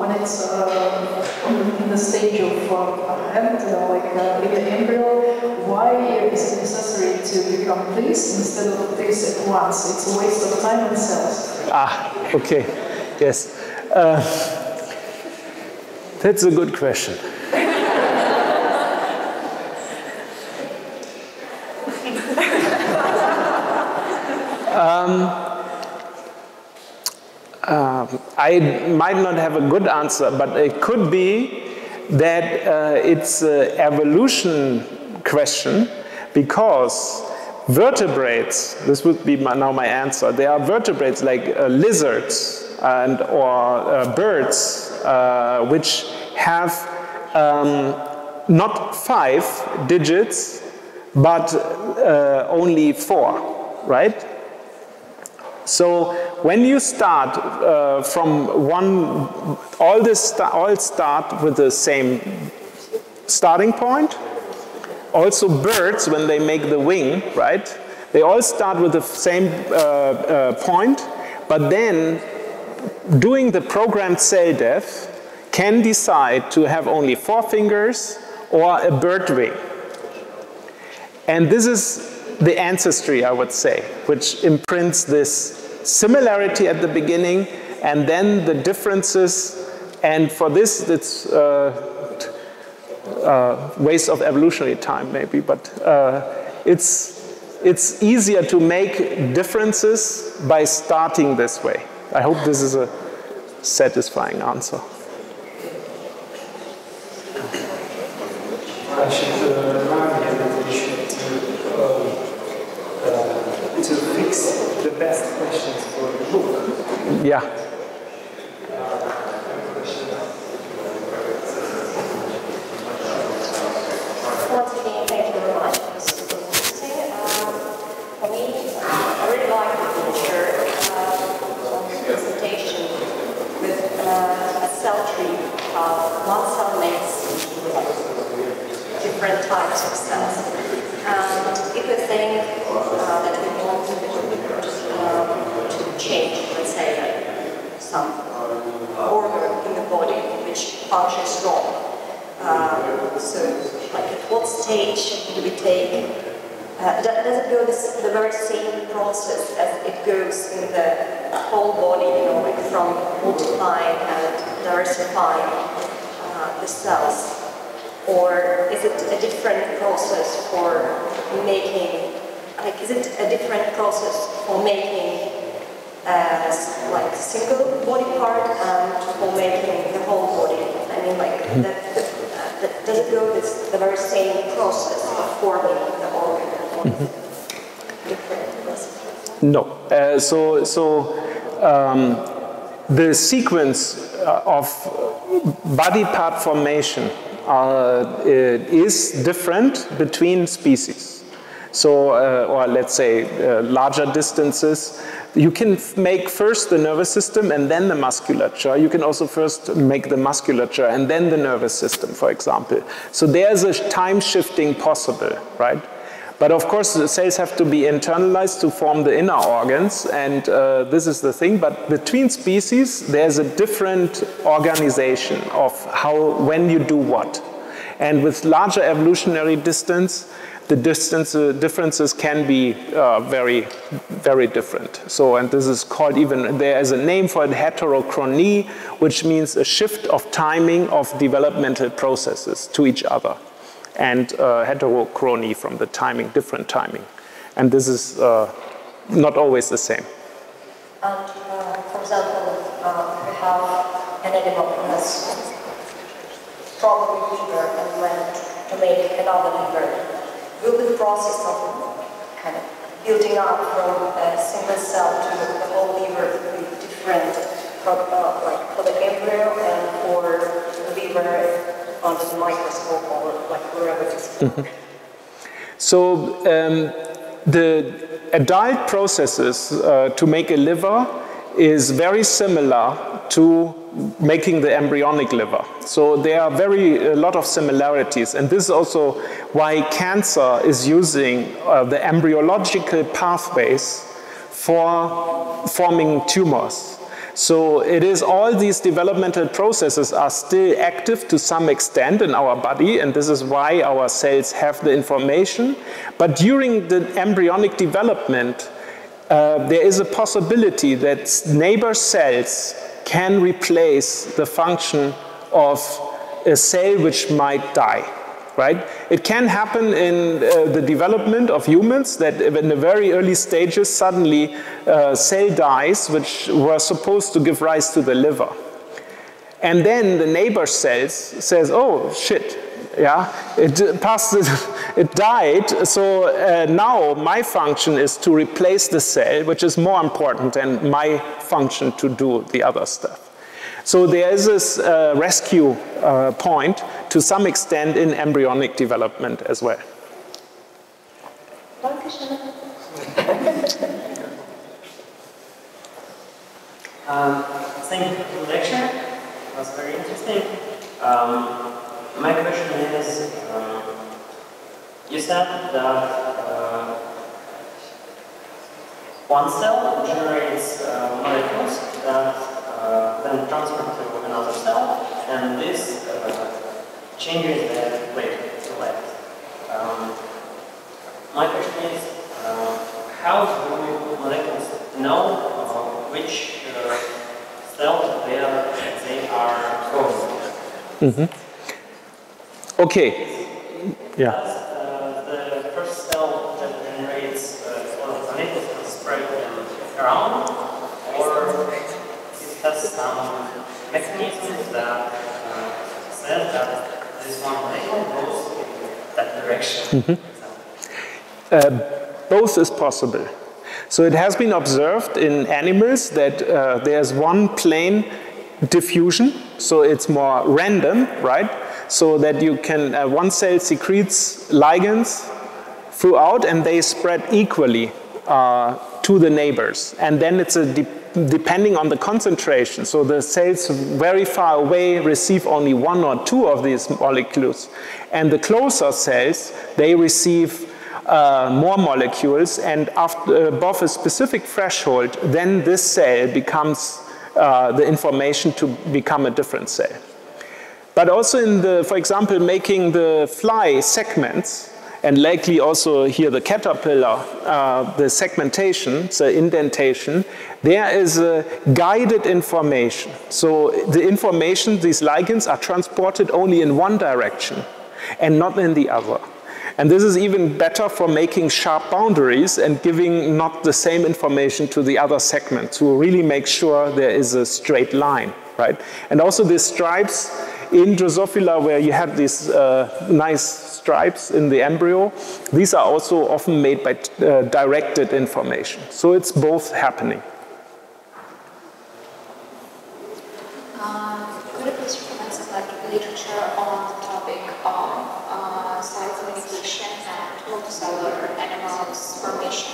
When it's in the stage of a hand, like in the embryo, why is it necessary to become this instead of this at once? It's a waste of time and cells. Ah, okay, yes. That's a good question. I might not have a good answer, but it could be that it's an evolution question, because vertebrates, this would be now my answer, there are vertebrates like lizards and or birds which have not 5 digits, but only 4, right? So when you start from one, all start with the same starting point. Also birds, when they make the wing, right? They all start with the same point, but then doing the programmed cell death can decide to have only 4 fingers or a bird wing. And this is the ancestry, I would say, which imprints this similarity at the beginning and then the differences. And for this, it's waste of evolutionary time, maybe, but it's easier to make differences by starting this way. I hope this is a satisfying answer. To fix the best questions for the book. Yeah. Types of cells. If we think that we want to change, let's say, like some organ in the body which functions wrong, so like at what stage do we take? Does it go the very same process as it goes in the whole body, you know, like from multiplying and diversifying the cells? Or is it a different process for making, like, is it a different process for making like single body part and for making the whole body? I mean, like, that does it go with the very same process of forming the organ? Mm-hmm. Different process? No. The sequence of body part formation is different between species. So, or let's say larger distances. You can make first the nervous system and then the musculature. You can also first make the musculature and then the nervous system, for example. So there's a time shifting possible, right? But of course, the cells have to be internalized to form the inner organs, and this is the thing. But between species, there's a different organization of how, when you do what. And with larger evolutionary distance, the differences can be very, very different. So, and this is called even, there is a name for it, heterochrony, which means a shift of timing of developmental processes to each other. And heterochrony from the timing, different timing. And this is not always the same. And for example, we have an animal who has probably liver and went to make another liver. Will the process of kind of building up from a single cell to the whole liver be different from, like for the embryo and for the liver under the microscope or like wherever it is? Mm-hmm. So the adult processes to make a liver is very similar to making the embryonic liver. So there are a lot of similarities, and this is also why cancer is using the embryological pathways for forming tumors. So it is all these developmental processes are still active to some extent in our body, and this is why our cells have the information. But during the embryonic development, there is a possibility that neighbor cells can replace the function of a cell which might die. Right? It can happen in the development of humans that in the very early stages suddenly cell dies which were supposed to give rise to the liver. And then the neighbor cells says, oh shit, yeah, it died, so now my function is to replace the cell, which is more important than my function to do the other stuff. So there is this rescue point to some extent in embryonic development as well. Thank you for the lecture. It was very interesting. My question is, you said that one cell generates molecules that then transferred to another cell, and this changes the weight to light. My question is, how do molecules know which Mm-hmm. Okay. Yeah. The first cell that generates chlorophonic is going to spread around, or it has some mechanism that says that this one label goes in that direction. Mm-hmm. Both is possible. So it has been observed in animals that there's one plane diffusion, so it's more random, right? So that you can, one cell secretes ligands throughout and they spread equally to the neighbors. And then it's a depending on the concentration. So the cells very far away receive only one or two of these molecules. And the closer cells, they receive more molecules. And after, above a specific threshold, then this cell becomes the information to become a different cell. But also in the, for example, making the fly segments, and likely also here the caterpillar, the segmentation, the indentation, there is a guided information. So the information, these ligands are transported only in one direction and not in the other. And this is even better for making sharp boundaries and giving not the same information to the other segment to really make sure there is a straight line, right? And also these stripes, in Drosophila, where you have these nice stripes in the embryo, these are also often made by directed information. So it's both happening. Could you please provide some literature on the topic of cell communication and multicellular animals formation?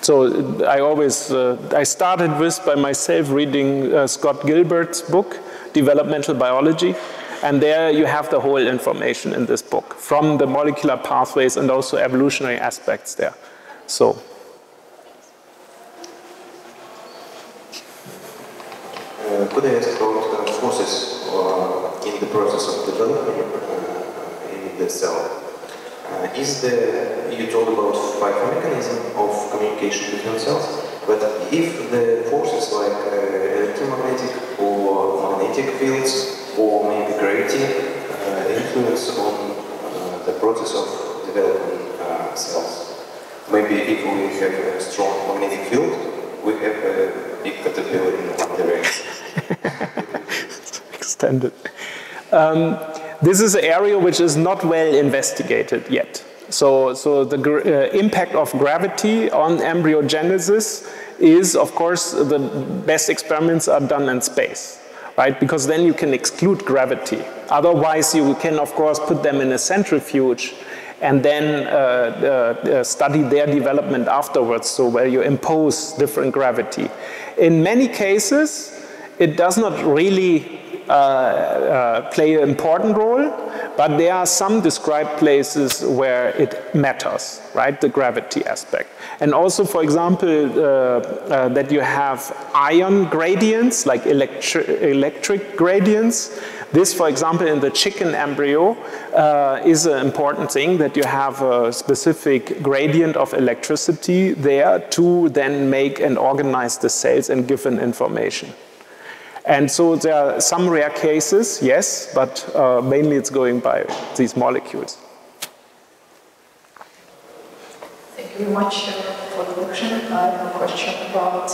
So I always, I started with by myself reading Scott Gilbert's book, Developmental Biology, and there you have the whole information in this book from the molecular pathways and also evolutionary aspects there. So. Could I ask about forces in the process of development in the cell? Is there, you talked about five mechanisms of communication between cells, but if the forces like electromagnetic or magnetic fields or maybe gravity influence on the process of developing cells, maybe if we have a strong magnetic field, we have a big caterpillar in one direction. Extended. This is an area which is not well investigated yet. So the impact of gravity on embryogenesis is, of course, the best experiments are done in space, right? Because then you can exclude gravity. Otherwise, you can, of course, put them in a centrifuge and then study their development afterwards, so where you impose different gravity. In many cases, it does not really play an important role, but there are some described places where it matters, right? The gravity aspect. And also, for example, that you have ion gradients, like electric gradients. This, for example, in the chicken embryo is an important thing, that you have a specific gradient of electricity there to then make and organize the cells and give an information. And so there are some rare cases, yes, but mainly it's going by these molecules. Thank you very much for the lecture. I have a question about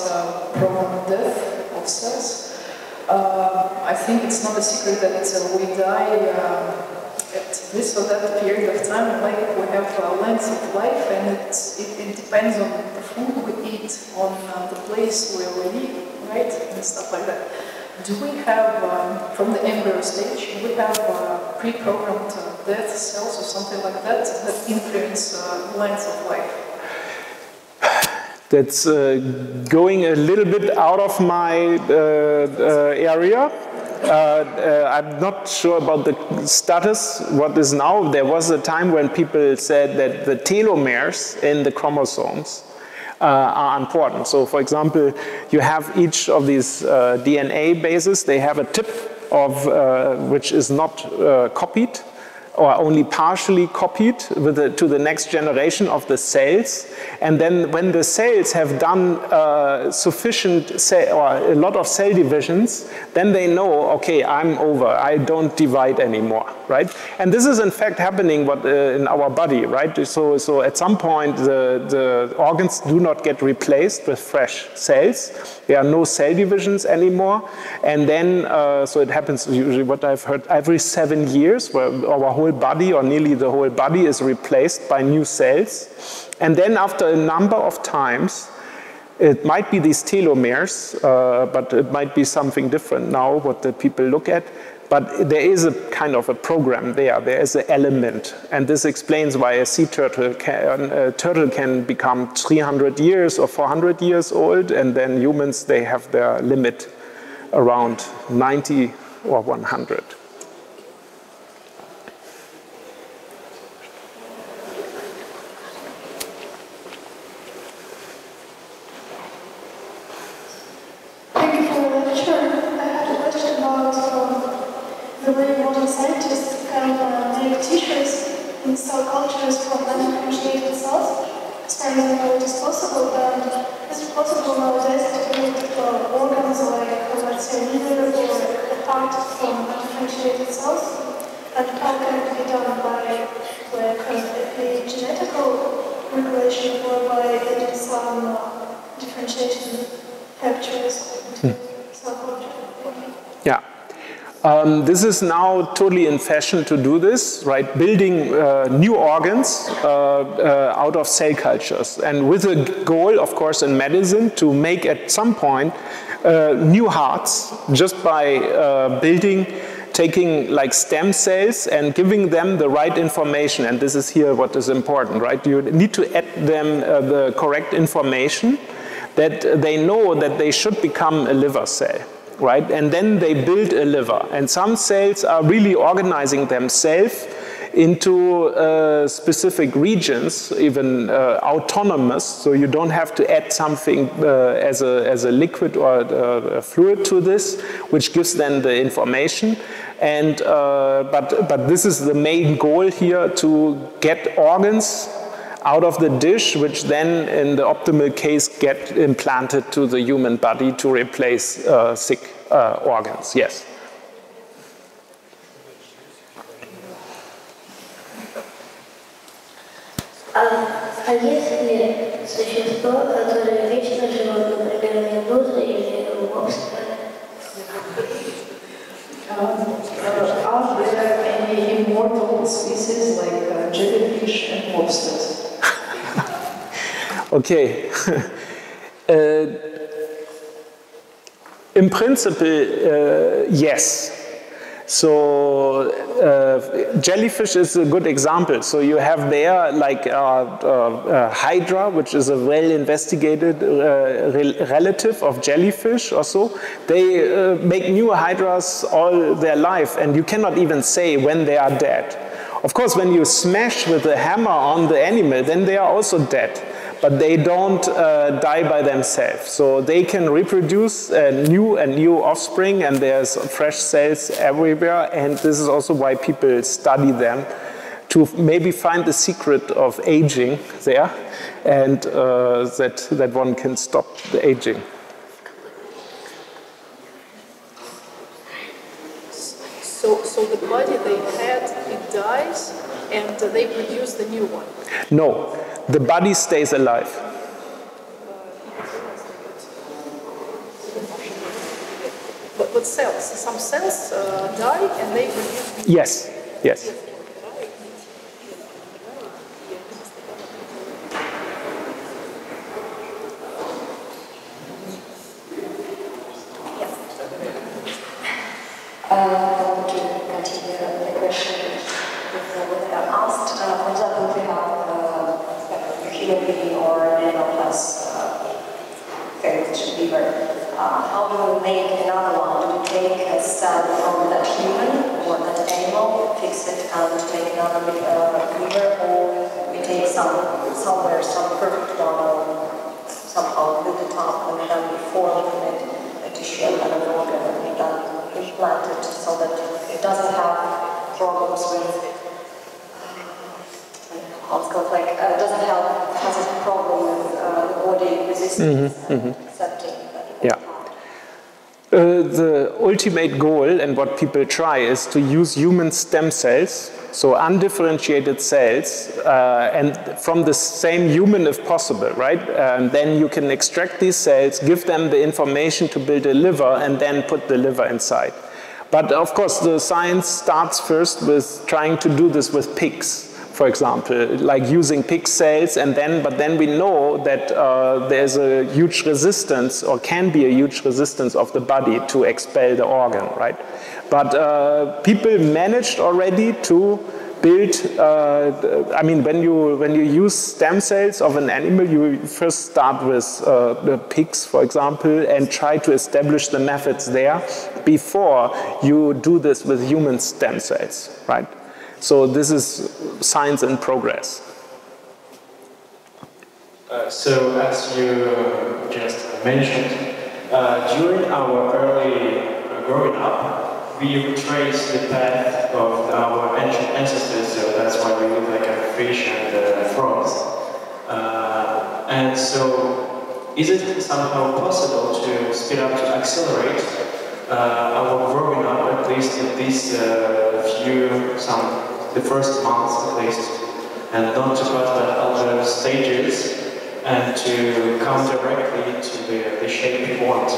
prolonged death of cells. I think it's not a secret that we die at this or that period of time. Like we have a length of life, and it depends on the food we eat, on the place where we live, right, and stuff like that. Do we have, from the embryo stage, do we have pre-programmed death cells or something like that that influence length of life? That's going a little bit out of my area. I'm not sure about the status, what is now. There was a time when people said that the telomeres in the chromosomes are important. So, for example, you have each of these DNA bases, they have a tip of which is not copied. or only partially copied to the next generation of the cells. And then when the cells have done sufficient cell, or a lot of cell divisions, then they know, okay, I'm over, I don't divide anymore, right? And this is in fact happening in our body, right? So at some point the organs do not get replaced with fresh cells. There are no cell divisions anymore. And then, so it happens usually what I've heard, every 7 years where our whole body or nearly the whole body is replaced by new cells. And then after a number of times, it might be these telomeres, but it might be something different now, what the people look at. But there is a kind of a program there. There is an element. And this explains why a sea turtle can become 300 years or 400 years old. And then humans, they have their limit around 90 or 100. This is now totally in fashion to do this, right? Building new organs out of cell cultures, and with a goal, of course, in medicine to make at some point new hearts just by taking like stem cells and giving them the right information. And this is here what is important, right? You need to add them the correct information that they know that they should become a liver cell. Right? And then they build a liver. And some cells are really organizing themselves into specific regions, even autonomous, so you don't have to add something as a liquid or a fluid to this, which gives them the information. And, but this is the main goal here, to get organs out of the dish, which then in the optimal case get implanted to the human body to replace sick organs. Yes. А если существо, которое вечно живет, например, медуза или лобстер, are there any immortal species like jellyfish and lobsters? Okay. In principle, yes. So jellyfish is a good example. So you have there like hydra, which is a well-investigated relative of jellyfish or so. They make new hydras all their life, and you cannot even say when they are dead. Of course, when you smash with a hammer on the animal, then they are also dead. But they don't die by themselves. So they can reproduce new offspring, and there's fresh cells everywhere. And this is also why people study them, to maybe find the secret of aging there, and that one can stop the aging. So the body they had, it dies, and they produce the new one? No. The body stays alive. But cells, some cells die and they produce. Yes, yes. So that it doesn't have problems with what's called like doesn't help, has a problem with the body resistance accepting. Yeah. The ultimate goal and what people try is to use human stem cells, so undifferentiated cells, and from the same human if possible, right? Then you can extract these cells, give them the information to build a liver, and then put the liver inside. But of course, the science starts first with trying to do this with pigs, for example, like using pig cells, and then, but then we know that there's a huge resistance, or can be a huge resistance of the body to expel the organ, right? But people managed already to build, I mean, when you use stem cells of an animal, you first start with the pigs, for example, and try to establish the methods there before you do this with human stem cells, right? So this is science in progress. So as you just mentioned, during our early growing up, we retrace the path of our ancient ancestors, so that's why we look like a fish and frogs. And so, is it somehow possible to speed up, to accelerate our growing up, at least in these the first months at least, and not to pass the other stages, and to come directly to the shape we want?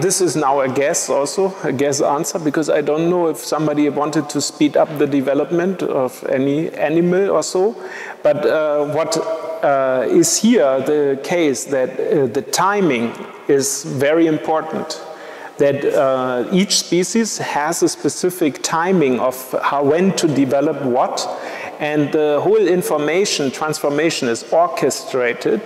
This is now a guess also, a guess answer, because I don't know if somebody wanted to speed up the development of any animal or so. But what is here the case, that the timing is very important. That each species has a specific timing of how, when to develop what, and the whole information transformation is orchestrated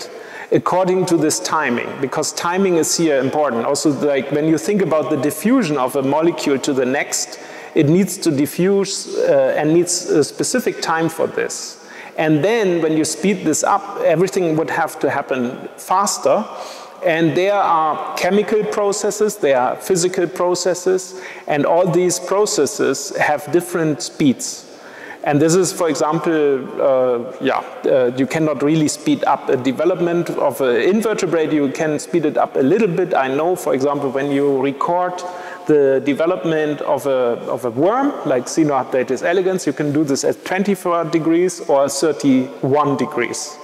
according to this timing, because timing is here important. Also, like when you think about the diffusion of a molecule to the next, it needs to diffuse and needs a specific time for this. And then when you speed this up, everything would have to happen faster. And there are chemical processes, there are physical processes, and all these processes have different speeds. And this is, for example, you cannot really speed up a development of an invertebrate. You can speed it up a little bit. I know, for example, when you record the development of a worm, like C. elegans, you can do this at 24 degrees or 31 degrees.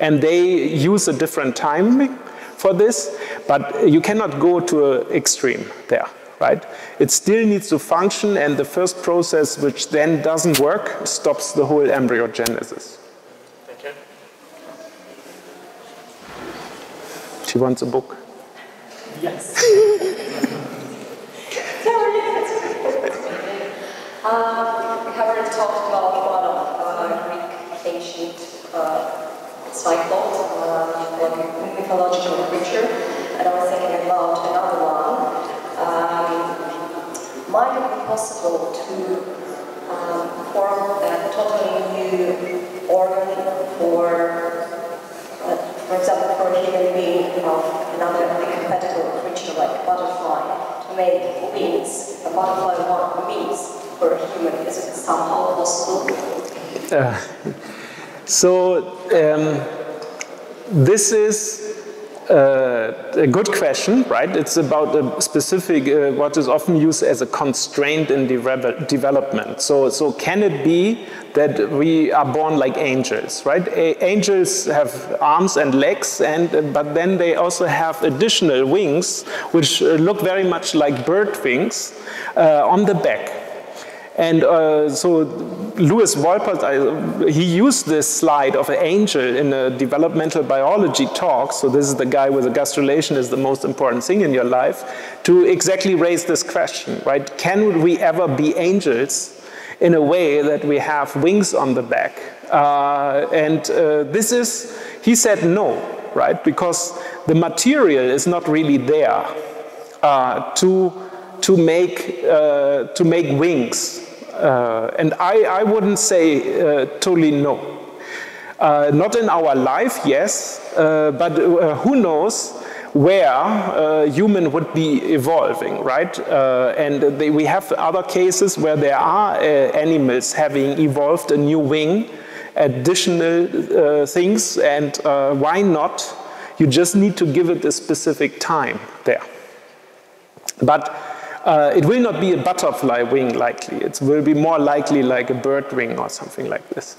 And they use a different timing for this, but you cannot go to an extreme there. Right? It still needs to function, and the first process, which then doesn't work, stops the whole embryogenesis. Thank you. She wants a book. Yes. Sorry. We haven't talked about one of Greek ancient cycles, like mythological creature, and I was thinking about another one. Might it be possible to form a totally new organ for example, for a human being of another competitive creature like butterfly, to make wings, a butterfly one wings for a human? Is it somehow possible? This is a good question, right? It's about a specific, what is often used as a constraint in development. So can it be that we are born like angels, right? Angels have arms and legs, but then they also have additional wings, which look very much like bird wings on the back. And so Lewis Wolpert, he used this slide of an angel in a developmental biology talk, so this is the guy with the gastrulation is the most important thing in your life, to exactly raise this question, right? Can we ever be angels in a way that we have wings on the back? This is, he said no, right? Because the material is not really there to make wings. And I wouldn't say totally no. Not in our life, yes, but who knows where human would be evolving, right? And we have other cases where there are animals having evolved a new wing, additional things, and why not? You just need to give it a specific time there. But it will not be a butterfly wing likely. It will be more likely like a bird wing or something like this.